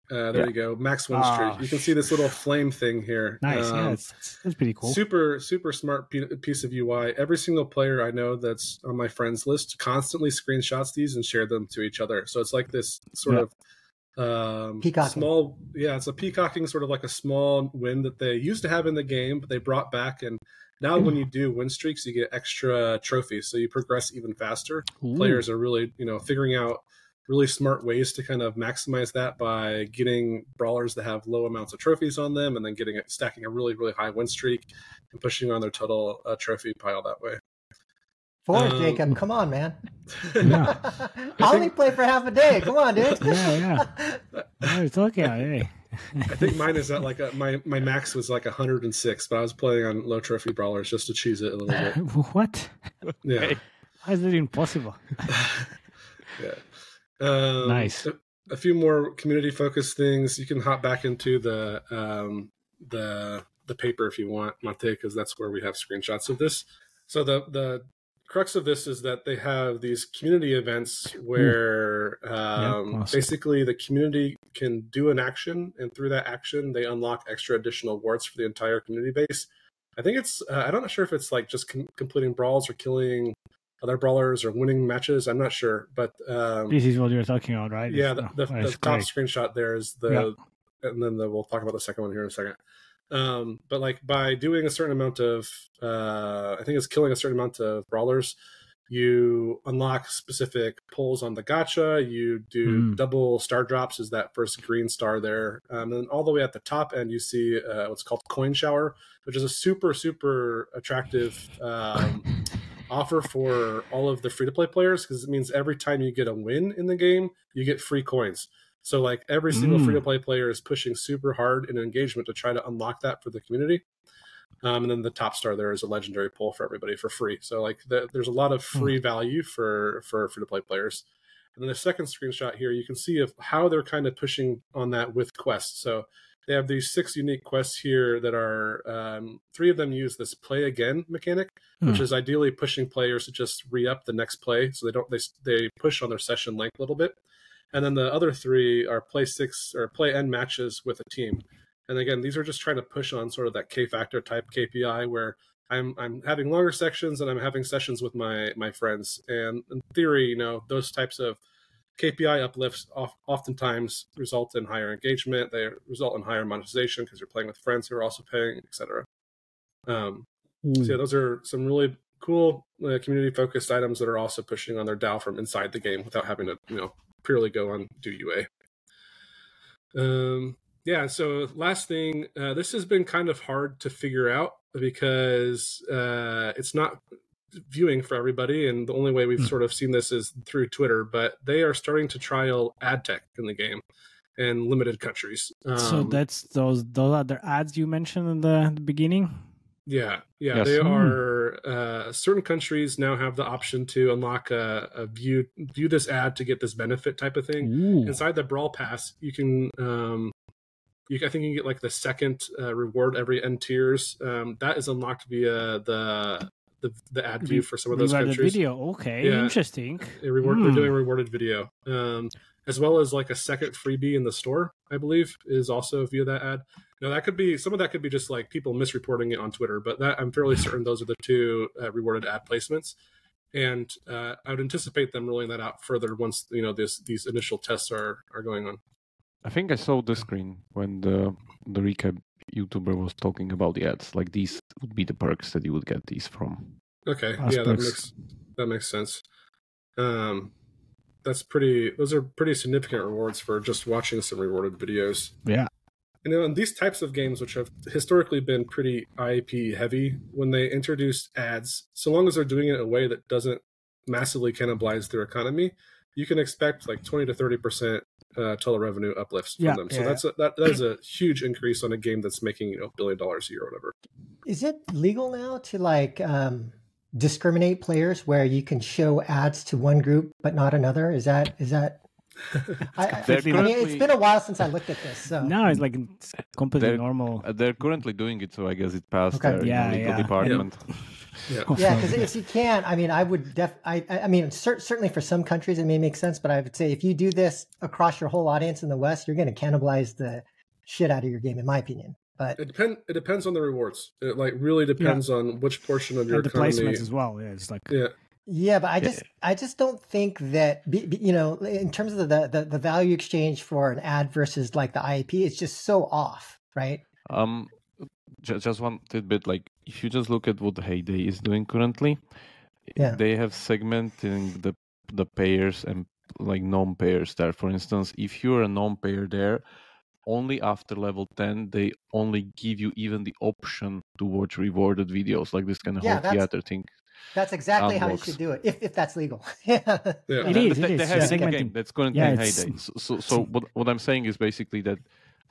There you go. Max win streak. You can see this little flame thing here. Nice. Yeah, it's pretty cool. Super, super smart piece of UI. Every single player I know that's on my friends list constantly screenshots these and share them to each other. So it's like this sort of small. Yeah, it's a peacocking, sort of like a small win that they used to have in the game, but they brought back. And now when you do win streaks, you get extra trophies. So you progress even faster. Ooh. Players are really, figuring out really smart ways to kind of maximize that by getting brawlers that have low amounts of trophies on them and then stacking a really, really high win streak and pushing on their total trophy pile that way. Forward, Jacob. Come on, man. Yeah. I only play for half a day. Come on, dude. Yeah. No, it's okay. Hey. I think mine is at like my max was like 106, but I was playing on low trophy brawlers just to cheese it a little bit. What? Yeah. Hey. How is that even possible? Yeah. Nice. a few more community-focused things. You can hop back into the paper if you want, Monte, because that's where we have screenshots of this. So the crux of this is that they have these community events where basically the community can do an action, and through that action, they unlock extra additional awards for the entire community base. I think it's, I'm not sure if it's like just completing brawls or killing other brawlers or winning matches. I'm not sure, but this is what you're talking about, right? Yeah, the top screenshot there is the, and then we'll talk about the second one here in a second. But like by doing a certain amount of, I think it's killing a certain amount of brawlers, you unlock specific pulls on the gacha. You do double star drops, is that first green star there. And all the way at the top end, you see what's called Coin Shower, which is a super, super attractive offer for all of the free-to-play players, because it means every time you get a win in the game, you get free coins. So like every single free-to-play player is pushing super hard in engagement to try to unlock that for the community. And then the top star there is a legendary pull for everybody for free. So like there's a lot of free value for free-to-play players. And then the second screenshot here, you can see how they're kind of pushing on that with quests. So they have these 6 unique quests here that are, 3 of them use this play again mechanic, which is ideally pushing players to just re-up the next play. So they push on their session length a little bit. And then the other 3 are play end matches with a team. And again, these are just trying to push on sort of that K factor type KPI where I'm having longer sections and I'm having sessions with my friends. And in theory, you know, those types of KPI uplifts oftentimes result in higher engagement. They result in higher monetization because you're playing with friends who are also paying, etc. So yeah, those are some really cool community-focused items that are also pushing on their DAO from inside the game without having to, you know, purely go on do UA. Yeah, so last thing, this has been kind of hard to figure out because it's not viewing for everybody, and the only way we've sort of seen this is through Twitter, but they are starting to trial ad tech in the game in limited countries. So that's those are the ads you mentioned in the beginning? Yeah, yeah. Yes. They are, certain countries now have the option to unlock a view this ad to get this benefit type of thing. Ooh. Inside the Brawl Pass, you can, I think you can get like the second reward every end tiers. That is unlocked via the ad view for some of those countries. Video, okay, yeah. Interesting. They're doing rewarded video, as well as like a second freebie in the store, I believe, is also via that ad. Now that could be, some of that could be just like people misreporting it on Twitter, but that I'm fairly certain those are the 2 rewarded ad placements, and I would anticipate them rolling that out further once, you know, these initial tests are going on. I think I saw the screen when the recap YouTuber was talking about the ads. Like these would be the perks that you would get these from. Okay, yeah, that makes sense. Those are pretty significant rewards for just watching some rewarded videos. Yeah. You know, and these types of games, which have historically been pretty IAP heavy, when they introduce ads, so long as they're doing it in a way that doesn't massively cannibalize their economy, you can expect like 20 to 30% total revenue uplifts from them. So that is a huge increase on a game that's making, you know, $1 billion a year or whatever. Is it legal now to like discriminate players where you can show ads to one group but not another? Is that? I mean, it's been a while since I looked at this. So. No, it's like completely normal. They're currently doing it, so I guess it passed their legal department. Yeah, because if you can, I mean, I would I mean, certainly for some countries it may make sense, but I would say if you do this across your whole audience in the West, you're going to cannibalize the shit out of your game, in my opinion. But it depends on the rewards. It like really depends on which portion of your economy. The placements as well. Yeah, it's like yeah, but I just don't think that, you know, in terms of the value exchange for an ad versus like the IAP, it's just so off, right? Just one tidbit, like if you just look at what Hay Day is doing currently, they have segmenting the payers and like non-payers there. For instance, if you're a non-payer there, only after level 10, they only give you even the option to watch rewarded videos, like this kind of whole theater thing. That's exactly how you should do it, if that's legal. It is. They have a game that's currently in Hay Day. So what I'm saying is basically that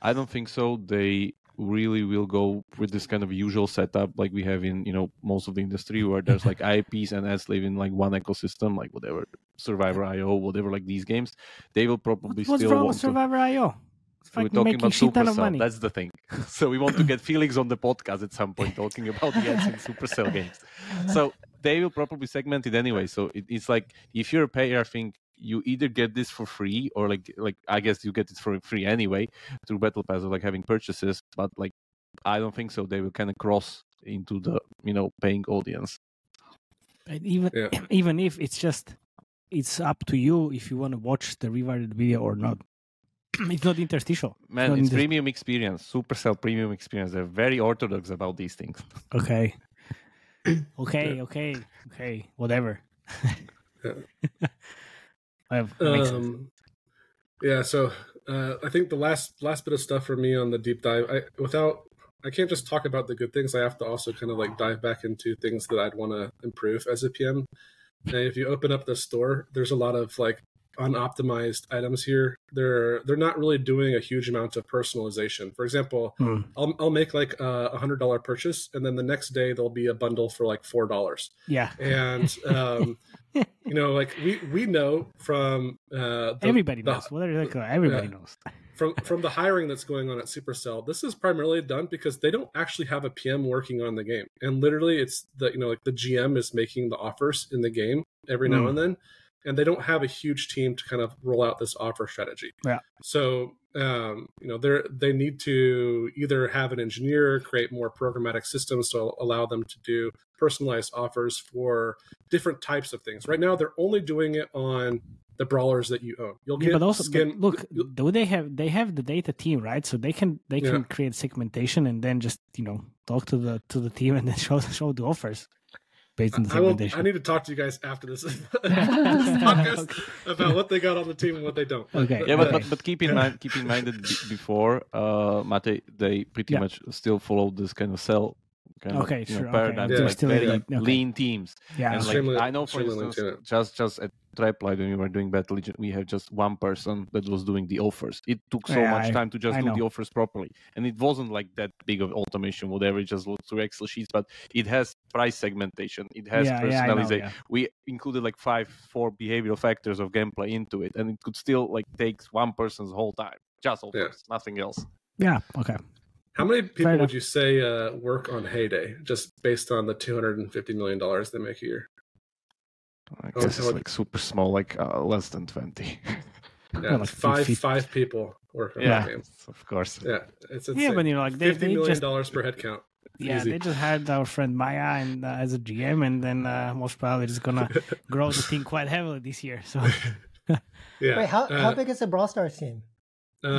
I don't think so. They really will go with this kind of usual setup like we have in, you know, most of the industry, where there's like IAPs and ads live in like one ecosystem, like whatever Survivor.io, whatever, like these games, they will probably still want to... What's wrong with Survivor.io? We're talking about Supercell. That's the thing. So we want to get Felix on the podcast at some point talking about the ads in Supercell games. So they will probably segment it anyway. So it's like, if you're a payer, I think you either get this for free, or like I guess you get it for free anyway through Battle Pass or like having purchases. But like, I don't think so. They will kind of cross into the, you know, paying audience. And even if it's just, it's up to you if you want to watch the rewarded video or not. It's not interstitial. Man, it's premium experience. Supercell premium experience. They're very orthodox about these things. Okay. Okay. Whatever. So I think the last bit of stuff for me on the deep dive, I can't just talk about the good things. I have to also kind of like dive back into things that I'd want to improve as a PM. And if you open up the store, there's a lot of like unoptimized items here. They're not really doing a huge amount of personalization. For example, I'll make like a $100 purchase, and then the next day there'll be a bundle for like $4. Yeah, and you know, like we know from everybody knows. Everybody knows from the hiring that's going on at Supercell. This is primarily done because they don't actually have a PM working on the game, and literally it's the, you know, like the GM is making the offers in the game every now and then. And they don't have a huge team to kind of roll out this offer strategy. Yeah. So, you know, they need to either have an engineer create more programmatic systems to allow them to do personalized offers for different types of things. Right now, they're only doing it on the brawlers that you own. You'll get they have the data team, right? So they can create segmentation and then just, you know, talk to the team and then show the offers. I need to talk to you guys after this podcast okay. about what they got on the team and what they don't. Okay. Yeah, but keep in mind that before Mate, they pretty much still followed this kind of cell kind of, you know, paradigm, like very lean teams. Yeah, and like, I know for instance, just at Triply, when we were doing Battle Legion, we have just one person that was doing the offers. It took so much time to just do the offers properly, and it wasn't like that big of automation, whatever. It just looked through Excel sheets, but it has price segmentation, it has personalization. We included like 4 behavioral factors of gameplay into it, and it could still like takes one person's whole time, just offers, nothing else. Yeah. Okay. How many people would you say work on Hay Day, just based on the $250 million they make a year? This is like super small, like less than 20. Yeah, like five people work on that game. Of course. Yeah, it's insane. Yeah, but you know, like $50 million just, per head count. Yeah, easy. They just hired our friend Maya and as a GM, and then most probably just gonna grow the team quite heavily this year. So, yeah. Wait, how big is the Brawl Stars team? For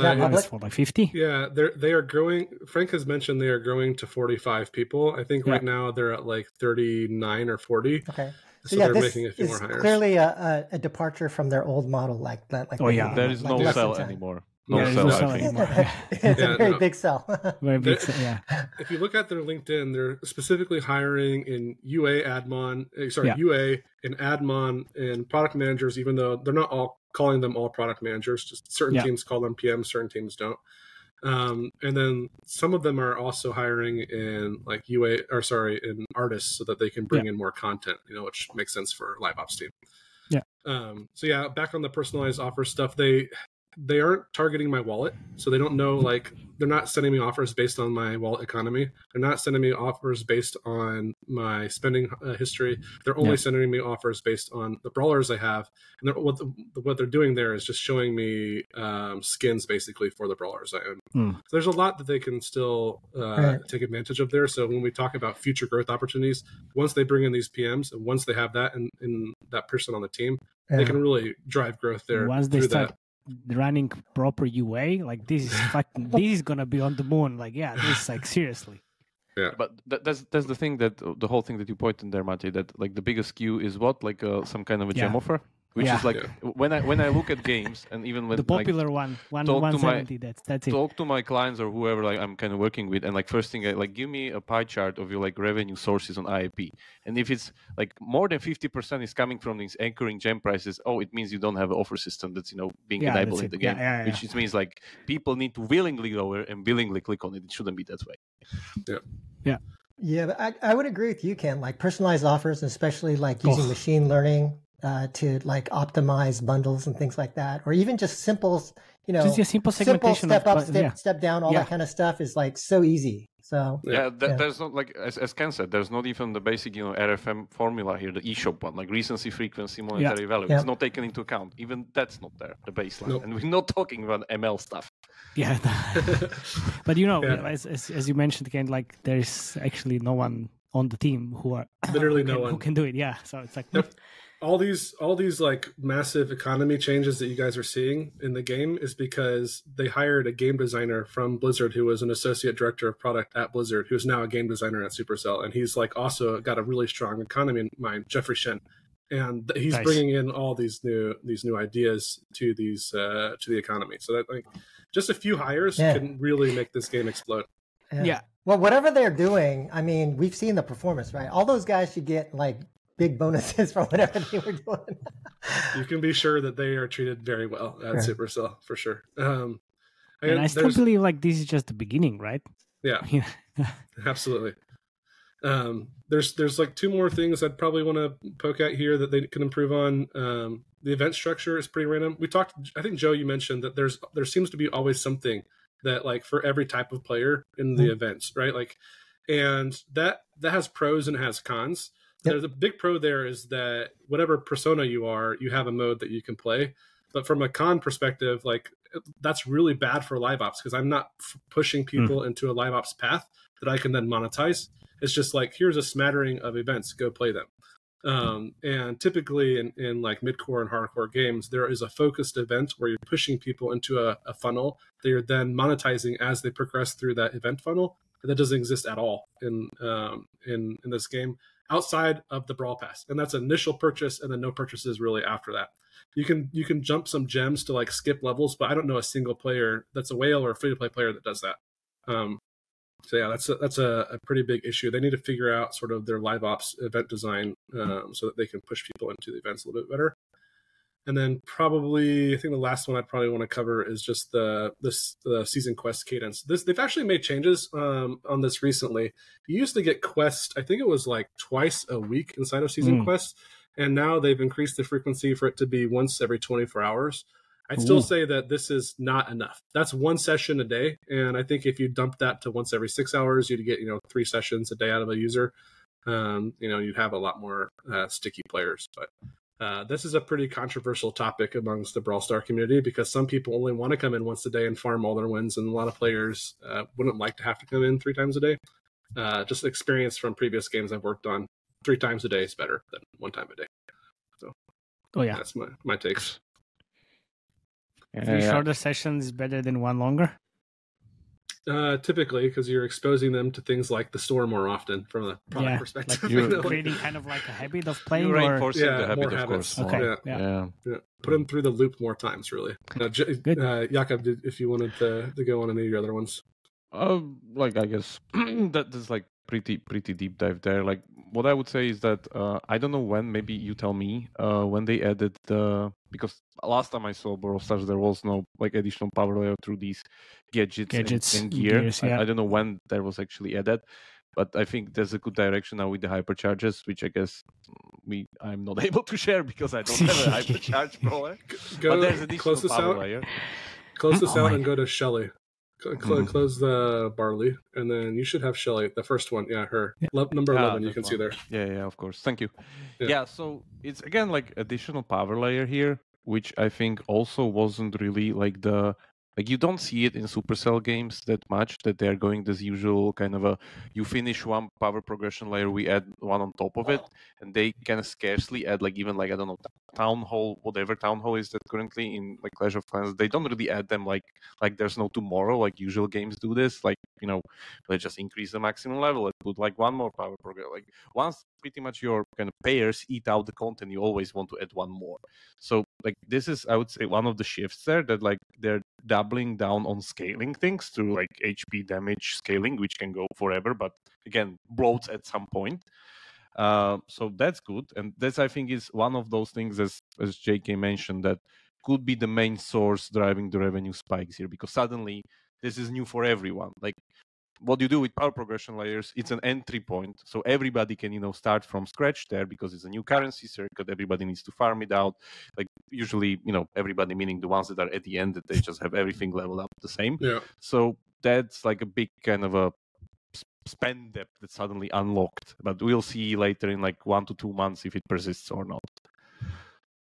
like 50. Yeah, they are growing. Frank has mentioned they are growing to 45 people. I think right now they're at like 39 or 40. Okay. So they're making a few more hires. Clearly a departure from there old model. There is no sell anymore. It's a very big sell. Very big sell, yeah. If you look at their LinkedIn, they're specifically hiring in UA and admon and product managers, even though they're not all calling them all product managers. Just certain teams call them PMs, certain teams don't. And then some of them are also hiring in like in artists so that they can bring in more content, you know, which makes sense for live ops team. Yeah. So back on the personalized offer stuff, they aren't targeting my wallet. So they don't know, like, they're not sending me offers based on my wallet economy. They're not sending me offers based on my spending history. They're only sending me offers based on the brawlers I have. And what they're doing there is just showing me skins basically for the brawlers I own. So there's a lot that they can still take advantage of there. So when we talk about future growth opportunities, once they bring in these PMs and once they have that in that person on the team, they can really drive growth there. Once they start running proper UA, like this is fucking, this is gonna be on the moon. Like, yeah, this is like seriously. Yeah, but that's the thing, that the whole thing that you pointed there, Mate, that like the biggest SKU is what, like some kind of a gem offer. which is like when I look at games and even when the popular one, 170. That's it. Talk to my clients or whoever like I'm kind of working with, and like first thing I like, give me a pie chart of your like revenue sources on IAP, and if it's like more than 50% is coming from these anchoring gem prices, oh, it means you don't have an offer system that's being enabled in the game, which it means like people need to willingly lower and willingly click on it. It shouldn't be that way. Yeah, but I would agree with you, Ken. Like personalized offers, especially like using machine learning to like optimize bundles and things like that, or even just simple, you know, just simple segmentation, step up, step down, all that kind of stuff is like so easy. So there's not like as Ken said, there's not even the basic RFM formula here, the eShop one, like recency, frequency, monetary value. It's not taken into account. Even that's not there, the baseline, and we're not talking about ML stuff. Yeah, but as you mentioned again, like there is actually no one on the team who are who can do it. Yeah, so it's like all these like massive economy changes that you guys are seeing in the game is because they hired a game designer from Blizzard who was an associate director of product at Blizzard, who's now a game designer at Supercell, and he's like also got a really strong economy mind, Jeffrey Shen. And he's bringing in all these new ideas to the economy. So that like just a few hires can really make this game explode. Well, whatever they're doing, I mean, we've seen the performance, right? All those guys should get like big bonuses for whatever they were doing. You can be sure that they are treated very well at Supercell for sure. And I still believe like this is just the beginning, right? Yeah, absolutely. There's like two more things I'd probably want to poke at here that they can improve on. The event structure is pretty random. We talked, I think Joe, you mentioned that there seems to be always something that like for every type of player in the events, right? Like, and that has pros and it has cons. Yep. There's a big pro there is that whatever persona you are, you have a mode that you can play. But from a con perspective, like that's really bad for live ops because I'm not pushing people into a live ops path that I can then monetize. It's just like, here's a smattering of events, go play them. And typically in like mid-core and hardcore games, there is a focused event where you're pushing people into a funnel that you're then monetizing as they progress through that event funnel. That doesn't exist at all in this game outside of the Brawl Pass. And that's initial purchase and then no purchases really after that. You can jump some gems to like skip levels, but I don't know a single player that's a whale or a free-to-play player that does that. So yeah, that's a pretty big issue. They need to figure out sort of their live ops event design so that they can push people into the events a little bit better. And then probably, I think the last one I probably want to cover is just the season quest cadence. They've actually made changes on this recently. You used to get quests, I think it was like twice a week inside of season quests, and now they've increased the frequency for it to be once every 24 hours. I'd still say that this is not enough. That's one session a day. And I think if you dump that to once every 6 hours, you'd get, 3 sessions a day out of a user. You'd have a lot more sticky players. But this is a pretty controversial topic amongst the Brawl Star community because some people only want to come in once a day and farm all their wins. And a lot of players wouldn't like to have to come in 3 times a day. Just experience from previous games I've worked on, 3 times a day is better than 1 time a day. So that's my takes. 3 shorter sessions is better than 1 longer? Typically, because you're exposing them to things like the store more often from a product perspective. Like you're creating kind of like a habit of playing. You're reinforcing the habit, of course. Okay. Yeah. Put them through the loop more times, really. Now, Jakub, if you wanted to go on any of your other ones. I guess that's like pretty deep dive there. Like what I would say is that I don't know when, maybe you tell me when they added because last time I saw Brawl Stars there was no like additional power layer through these gadgets and gear. I don't know when there was actually added, but I think there's a good direction now with the hypercharges, which I guess I'm not able to share because I don't have a hypercharge brawler. But there's additional power layer. Close this out and go to Shelly. Close the barley, and then you should have Shelly, the first one. Yeah, her number 11. You can see there. Yeah, of course. Thank you. Yeah, so it's again like additional power layer here, which I think also wasn't really like you don't see it in Supercell games that much, that they're going this usual kind of you finish one power progression layer, we add one on top of it, and they can scarcely add like even like, I don't know, Town Hall, whatever Town Hall is that currently in like Clash of Clans, they don't really add them like there's no tomorrow, like usual games do this, like you know, let's just increase the maximum level, let's put like one more power program. Like once pretty much your kind of payers eat out the content, you always want to add one more. So like this is, I would say, one of the shifts there that like they're doubling down on scaling things to like HP damage scaling, which can go forever, but again, bloats at some point. So that's good. And that's, I think, is one of those things, as JK mentioned, that could be the main source driving the revenue spikes here, because suddenly this is new for everyone. Like what you do with power progression layers, it's an entry point. So everybody can, you know, start from scratch there because it's a new currency circuit. Everybody needs to farm it out. Like usually, you know, everybody, meaning the ones that are at the end, that they just have everything leveled up the same. Yeah. So that's like a big kind of a spend depth that's suddenly unlocked. But we'll see later in like 1 to 2 months if it persists or not.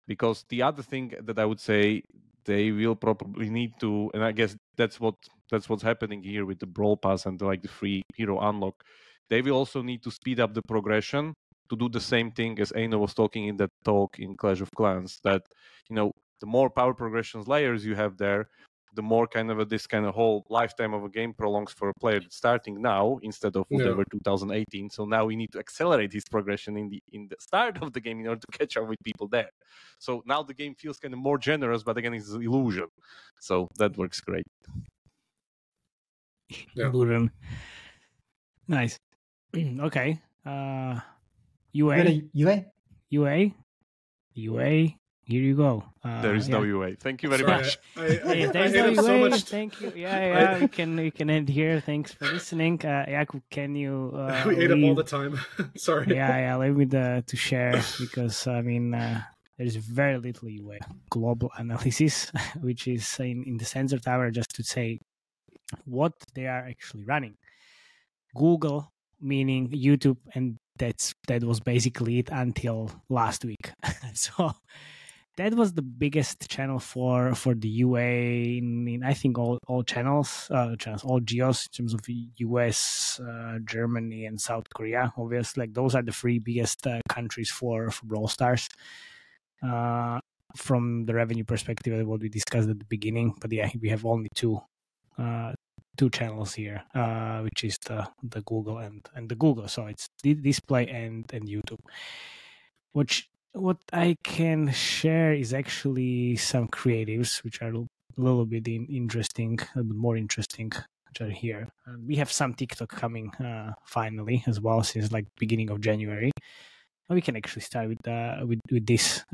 Because the other thing that I would say they will probably need to, and I guess that's what's happening here with the Brawl Pass and like the free hero unlock, they will also need to speed up the progression to do the same thing as Aino was talking in that talk in Clash of Clans, that, you know, the more power progressions layers you have there, the more kind of this kind of whole lifetime of a game prolongs for a player that's starting now instead of whatever 2018. So now we need to accelerate his progression in the start of the game in order to catch up with people there. So now the game feels kind of more generous, but again, it's an illusion. So that works great. Yeah. Illusion. Nice. Okay. UA. Here you go. There is no UA. Thank you very much. There's no UA. So much. Thank you. Yeah. We can end here. Thanks for listening. Jakub, can you? We ate up all the time. Sorry. Yeah. Leave me to share, because I mean, there's very little UA. Global analysis, which is in the Sensor Tower, just to say what they are actually running. Google, meaning YouTube, and that was basically it until last week. So. That was the biggest channel for the UA in I think all channels, all geos, in terms of US, Germany, and South Korea. Obviously, like those are the three biggest countries for Brawl Stars from the revenue perspective, what we discussed at the beginning. But yeah, we have only two channels here, which is the Google and the Google. So it's display and YouTube, which. What I can share is actually some creatives, which are a little bit interesting, a little bit more interesting, which are here. And we have some TikTok coming finally as well, since like beginning of January. And we can actually start with this.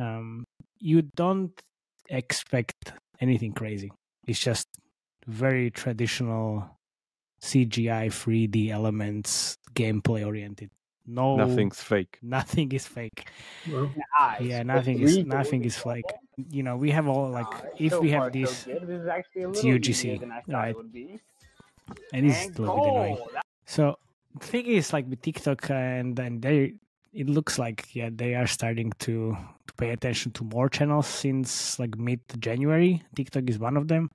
You don't expect anything crazy. It's just very traditional CGI, 3D elements, gameplay oriented. No, nothing's fake. Nothing is fake. Well, yeah, nothing is fake. You know, we have all like if so we have this, so this is actually a UGC, right? And it's a little bit annoying. So the thing is, like with TikTok and they, it looks like they are starting to pay attention to more channels since like mid-January. TikTok is one of them.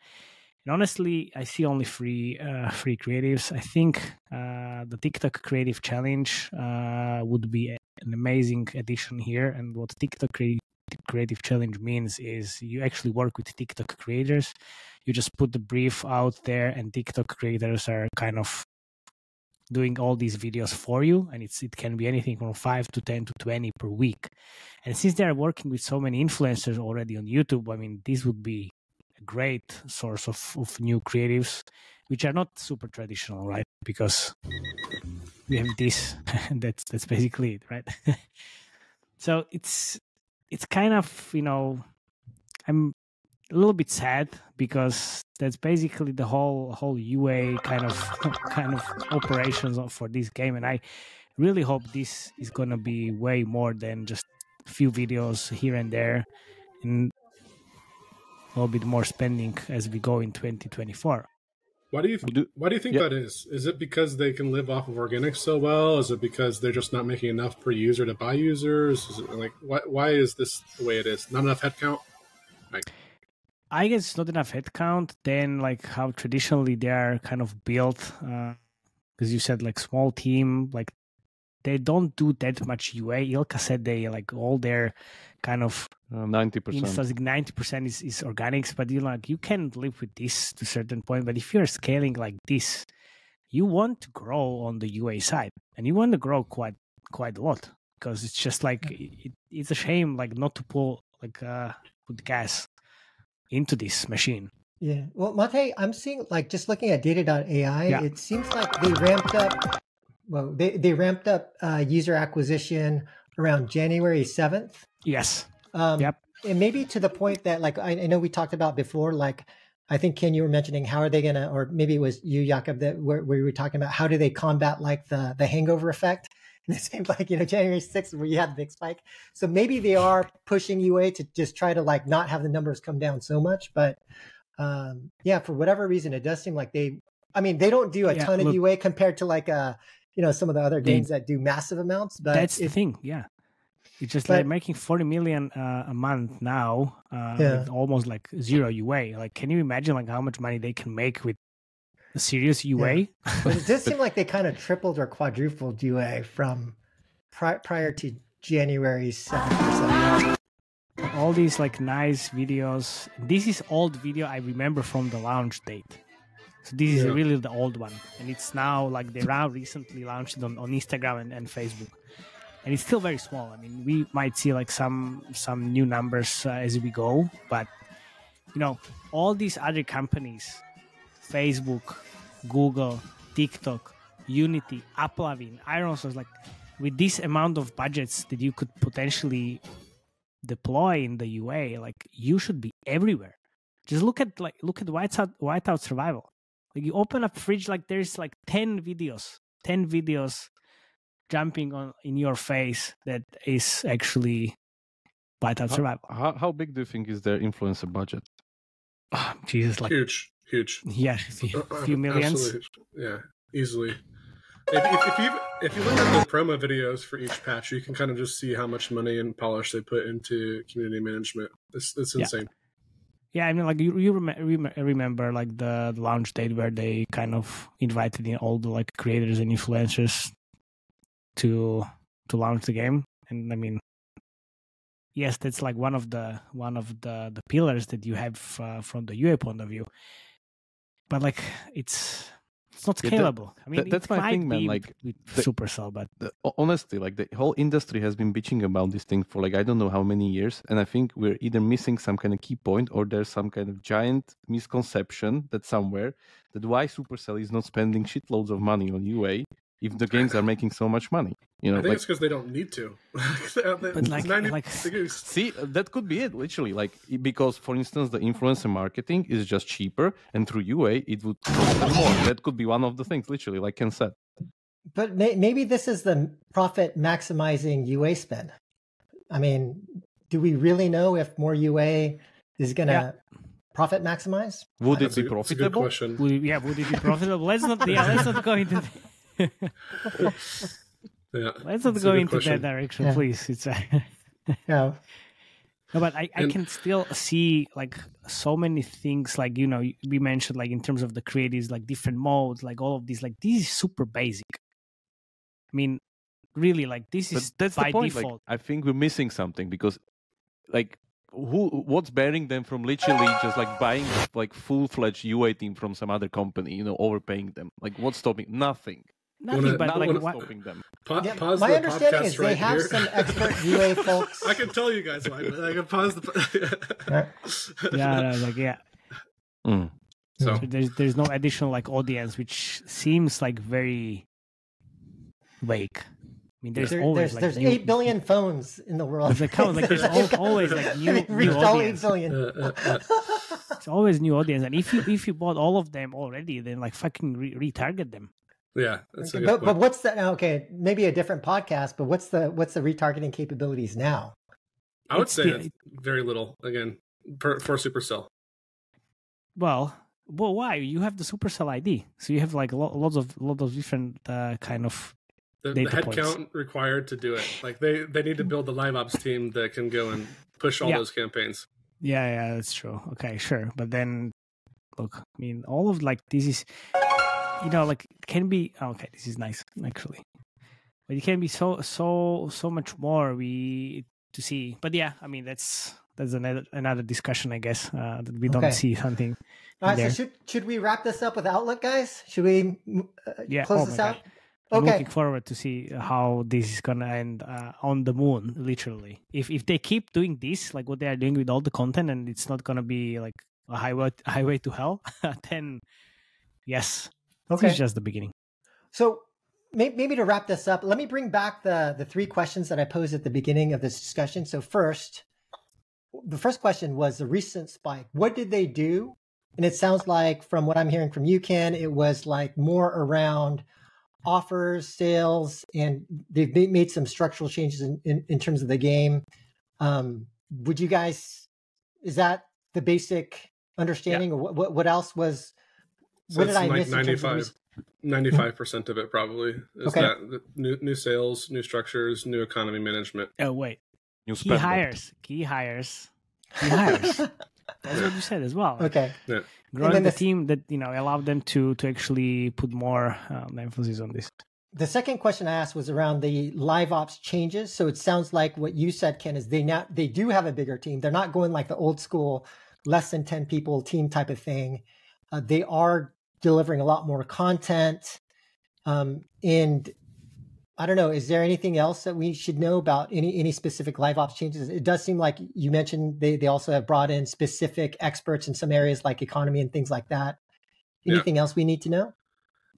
And honestly, I see only three creatives. I think the TikTok Creative Challenge would be an amazing addition here. And what TikTok Creative Challenge means is you actually work with TikTok creators. You just put the brief out there, and TikTok creators are kind of doing all these videos for you. And it can be anything from 5 to 10 to 20 per week. And since they are working with so many influencers already on YouTube, I mean, this would be great source of new creatives, which are not super traditional, right? Because we have this, and that's basically it, right? So it's kind of, you know, I'm a little bit sad because that's basically the whole UA kind of operations for this game, and I really hope this is gonna be way more than just a few videos here and there, and a little bit more spending as we go in 2024. Why do you think that is? Is it because they can live off of organic so well? Is it because they're just not making enough per user to buy users? Is it like why is this the way it is? Not enough headcount? Like, I guess it's not enough headcount. Then like how traditionally they are kind of built, because you said like small team, like they don't do that much UA. Ilka said they like all their kind of 90%. Instas, 90% is organics, but you can live with this to a certain point. But if you're scaling like this, you want to grow on the UA side, and you want to grow quite a lot, because it's just like it's a shame like not to put gas into this machine. Yeah. Well, Matej, I'm seeing like just looking at data.ai, it seems like they ramped up. Well, they ramped up user acquisition around January 7th. Yes. Yep. And maybe to the point that, like, I know we talked about before, like, I think, Ken, you were mentioning how are they going to, or maybe it was you, Jakub, that we were talking about how do they combat, like, the hangover effect? And it seemed like, you know, January 6th where you had the big spike. So maybe they are pushing UA to just try to, like, not have the numbers come down so much. But, yeah, for whatever reason, it does seem like they don't do a ton of UA compared to, like, you know, some of the other games that do massive amounts. But that's the thing, yeah. It's just like making 40 million a month now, with almost like zero UA. Like, can you imagine like how much money they can make with a serious UA? Yeah. But it does seem like they kind of tripled or quadrupled UA from prior to January 7th. All these like nice videos. This is old video I remember from the launch date. So this is really the old one. And it's now like they recently launched it on Instagram and Facebook. And it's still very small. I mean, we might see like some new numbers as we go, but you know, all these other companies, Facebook, Google, TikTok, Unity, Applavin, Ironsource, like with this amount of budgets that you could potentially deploy in the UA, like you should be everywhere. Just look at Whiteout Survival. Like you open up fridge, like there's like 10 videos. Jumping on in your face that is actually Whiteout Survival. How big do you think is their influencer budget? Oh, Jesus, like huge. Yeah, a few millions. Absolutely. Yeah, easily. If you look at the promo videos for each patch, you can kind of just see how much money and polish they put into community management. It's insane. Yeah, I mean, like you remember like the launch date where they kind of invited in all the like creators and influencers to launch the game. And I mean, yes, that's like one of the pillars that you have from the UA point of view, but like it's not scalable. I mean, that's my thing, man. Like Supercell, but honestly, like the whole industry has been bitching about this thing for like I don't know how many years, and I think we're either missing some kind of key point, or there's some kind of giant misconception that somewhere that why Supercell is not spending shitloads of money on UA if the games are making so much money. You know, I think it's because they don't need to. But like see, that could be it, literally. Like, because, for instance, the influencer marketing is just cheaper, and through UA, it would cost more. That could be one of the things, literally, like Ken said. But maybe this is the profit-maximizing UA spend. I mean, do we really know if more UA is going to... Yeah. Profit maximize? Would it be profitable? Yeah, would it be profitable? Let's not go into that. Yeah, let's not go into that direction, please. It's no, but I can still see like so many things, like, you know, we mentioned like in terms of the creatives, like different modes, like all of these, like this is super basic. I mean, really, like this is by default. Like, I think we're missing something, because like what's barring them from literally just like buying like full-fledged UA team from some other company, you know, overpaying them? Like, what's stopping? Nothing, but like what's stopping them? My understanding is they have some expert UA folks. I can tell you guys why, but I can pause the. So there's no additional like audience, which seems like very vague. I mean, there's 8 billion phones in the world. There's always like new audience. 8 billion. It's always new audience, and if you bought all of them already, then like fucking retarget them. Yeah, that's okay. But what's the maybe a different podcast? But what's the retargeting capabilities now? I would say it's very little again for Supercell. Well, why? You have the Supercell ID, so you have like lots of different kind of. The headcount required to do it. Like they need to build the live ops team that can go and push all those campaigns. Yeah, that's true. Okay, sure. But then look, I mean, all of like this is, you know, like it can be this is nice actually. But it can be so much more to see. But yeah, I mean, that's that's another discussion, I guess, that we don't see something. All right, so should we wrap this up with Outlook, guys? Should we close this out? I'm looking forward to see how this is gonna end on the moon, literally. If they keep doing this, like what they are doing with all the content, and it's not gonna be like a highway to hell, then yes, this is just the beginning. So maybe to wrap this up, let me bring back the three questions that I posed at the beginning of this discussion. So first, the first question was the recent spike. What did they do? And it sounds like from what I'm hearing from you, Ken, it was like more around offers, sales, and they've made some structural changes in terms of the game. Would you guys, is that the basic understanding? Yeah. Or what else was, so what did I miss? 95% of it probably is that new sales, new structures, new economy management. Oh, wait. Key hires. That's what you said as well. Okay. Yeah. Growing the team that, you know, allowed them to actually put more emphasis on this. The second question I asked was around the live ops changes. So it sounds like what you said, Ken, is they do have a bigger team. They're not going like the old school, less than 10 people team type of thing. They are delivering a lot more content. And I don't know, is there anything else that we should know about any specific live ops changes? It does seem like you mentioned they also have brought in specific experts in some areas like economy and things like that. Anything else we need to know?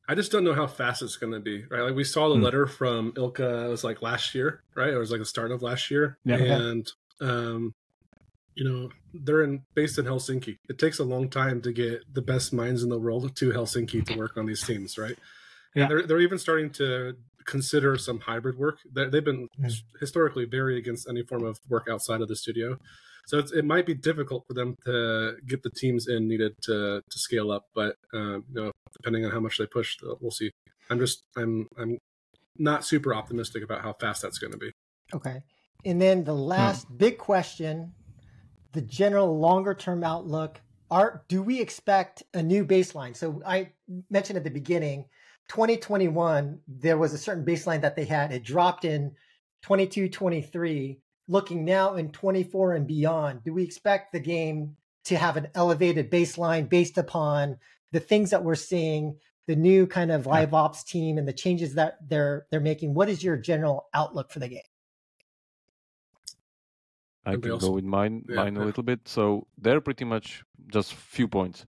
I just don't know how fast it's going to be, right? Like we saw the letter from Ilka, it was like last year, right? It was like the start of last year. Yeah. And, you know, they're based in Helsinki. It takes a long time to get the best minds in the world to Helsinki to work on these teams, right? Yeah. And they're even starting to consider some hybrid work. They've been historically very against any form of work outside of the studio, so it might be difficult for them to get the teams in needed to scale up. But you know, depending on how much they push, we'll see. I'm not super optimistic about how fast that's going to be. Okay, and then the last big question, the general longer term outlook: do we expect a new baseline? So I mentioned at the beginning, 2021, there was a certain baseline that they had. It dropped in 22, 23. Looking now in 24 and beyond, do we expect the game to have an elevated baseline based upon the things that we're seeing, the new kind of live ops team and the changes that they're making? What is your general outlook for the game? I can go with mine a little bit. So they're pretty much just a few points.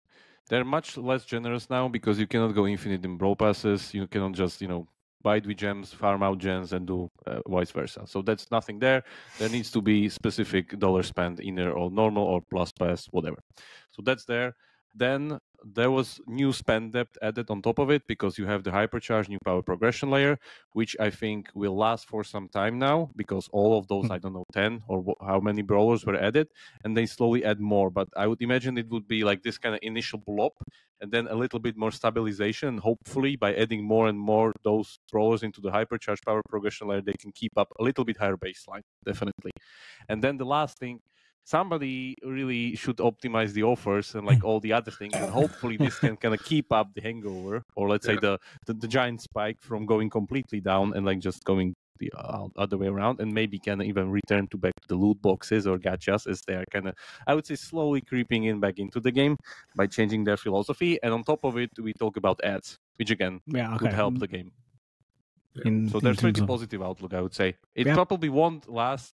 They're much less generous now because you cannot go infinite in Brawl Passes. You cannot just, you know, buy the gems, farm out gems, and do vice versa. So that's nothing there. There needs to be specific dollar spent, either or normal or plus pass, whatever. So that's there. Then there was new spend depth added on top of it because you have the hypercharge, new power progression layer, which I think will last for some time now because all of those, I don't know, 10 or how many brawlers were added, and they slowly add more. But I would imagine it would be like this kind of initial blob and then a little bit more stabilization. And hopefully by adding more and more those brawlers into the hypercharge power progression layer, they can keep up a little bit higher baseline, definitely. And then the last thing, somebody really should optimize the offers and like all the other things, and hopefully this can kind of keep up the hangover, or let's say the giant spike from going completely down and like just going the other way around, and maybe can even return to back to the loot boxes or gachas as they are kind of, I would say, slowly creeping in back into the game by changing their philosophy. And on top of it, we talk about ads, which again could help the game. So there's pretty positive outlook, I would say. It probably won't last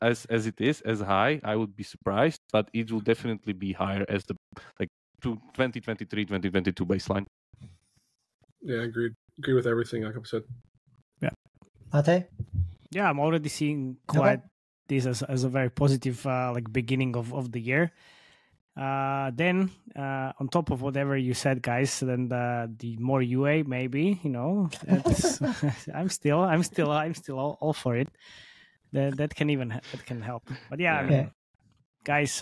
as it is, as high. I would be surprised, but it will definitely be higher as the 2023, 2022 baseline. Yeah, I agree with everything Jakob said. Yeah. Ate? Yeah, I'm already seeing quite this as a very positive beginning of the year. Then on top of whatever you said, guys, then the more UA, maybe, you know, I'm still all for it. That can help. But I mean, guys,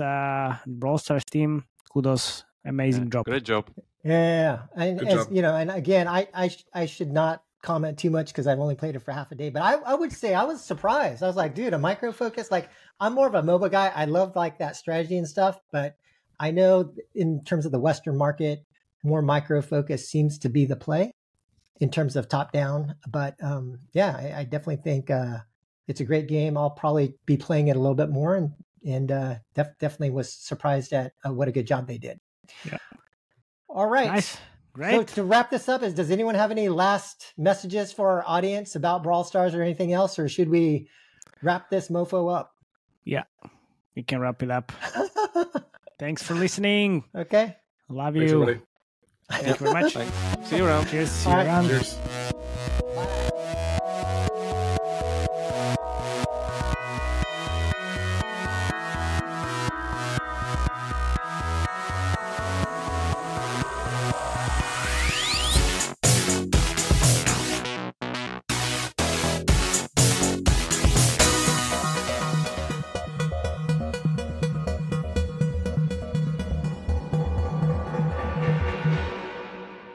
Brawl Stars team, kudos, amazing job, great job. Yeah, and as, you know, and again, I should not comment too much because I've only played it for half a day, but I would say I was surprised. I was like, dude, a Micro Focus. Like, I'm more of a MOBA guy. I love like that strategy and stuff, but I know in terms of the Western market, more Micro Focus seems to be the play in terms of top down. But I definitely think it's a great game. I'll probably be playing it a little bit more, and and definitely was surprised at what a good job they did. Yeah. All right. Nice. Great. So to wrap this up, does anyone have any last messages for our audience about Brawl Stars or anything else, or should we wrap this mofo up? Yeah, we can wrap it up. Thanks for listening. Okay. Love you. Thanks, everybody. Thank you very much. Thanks. See you around. Cheers. See you around. Cheers.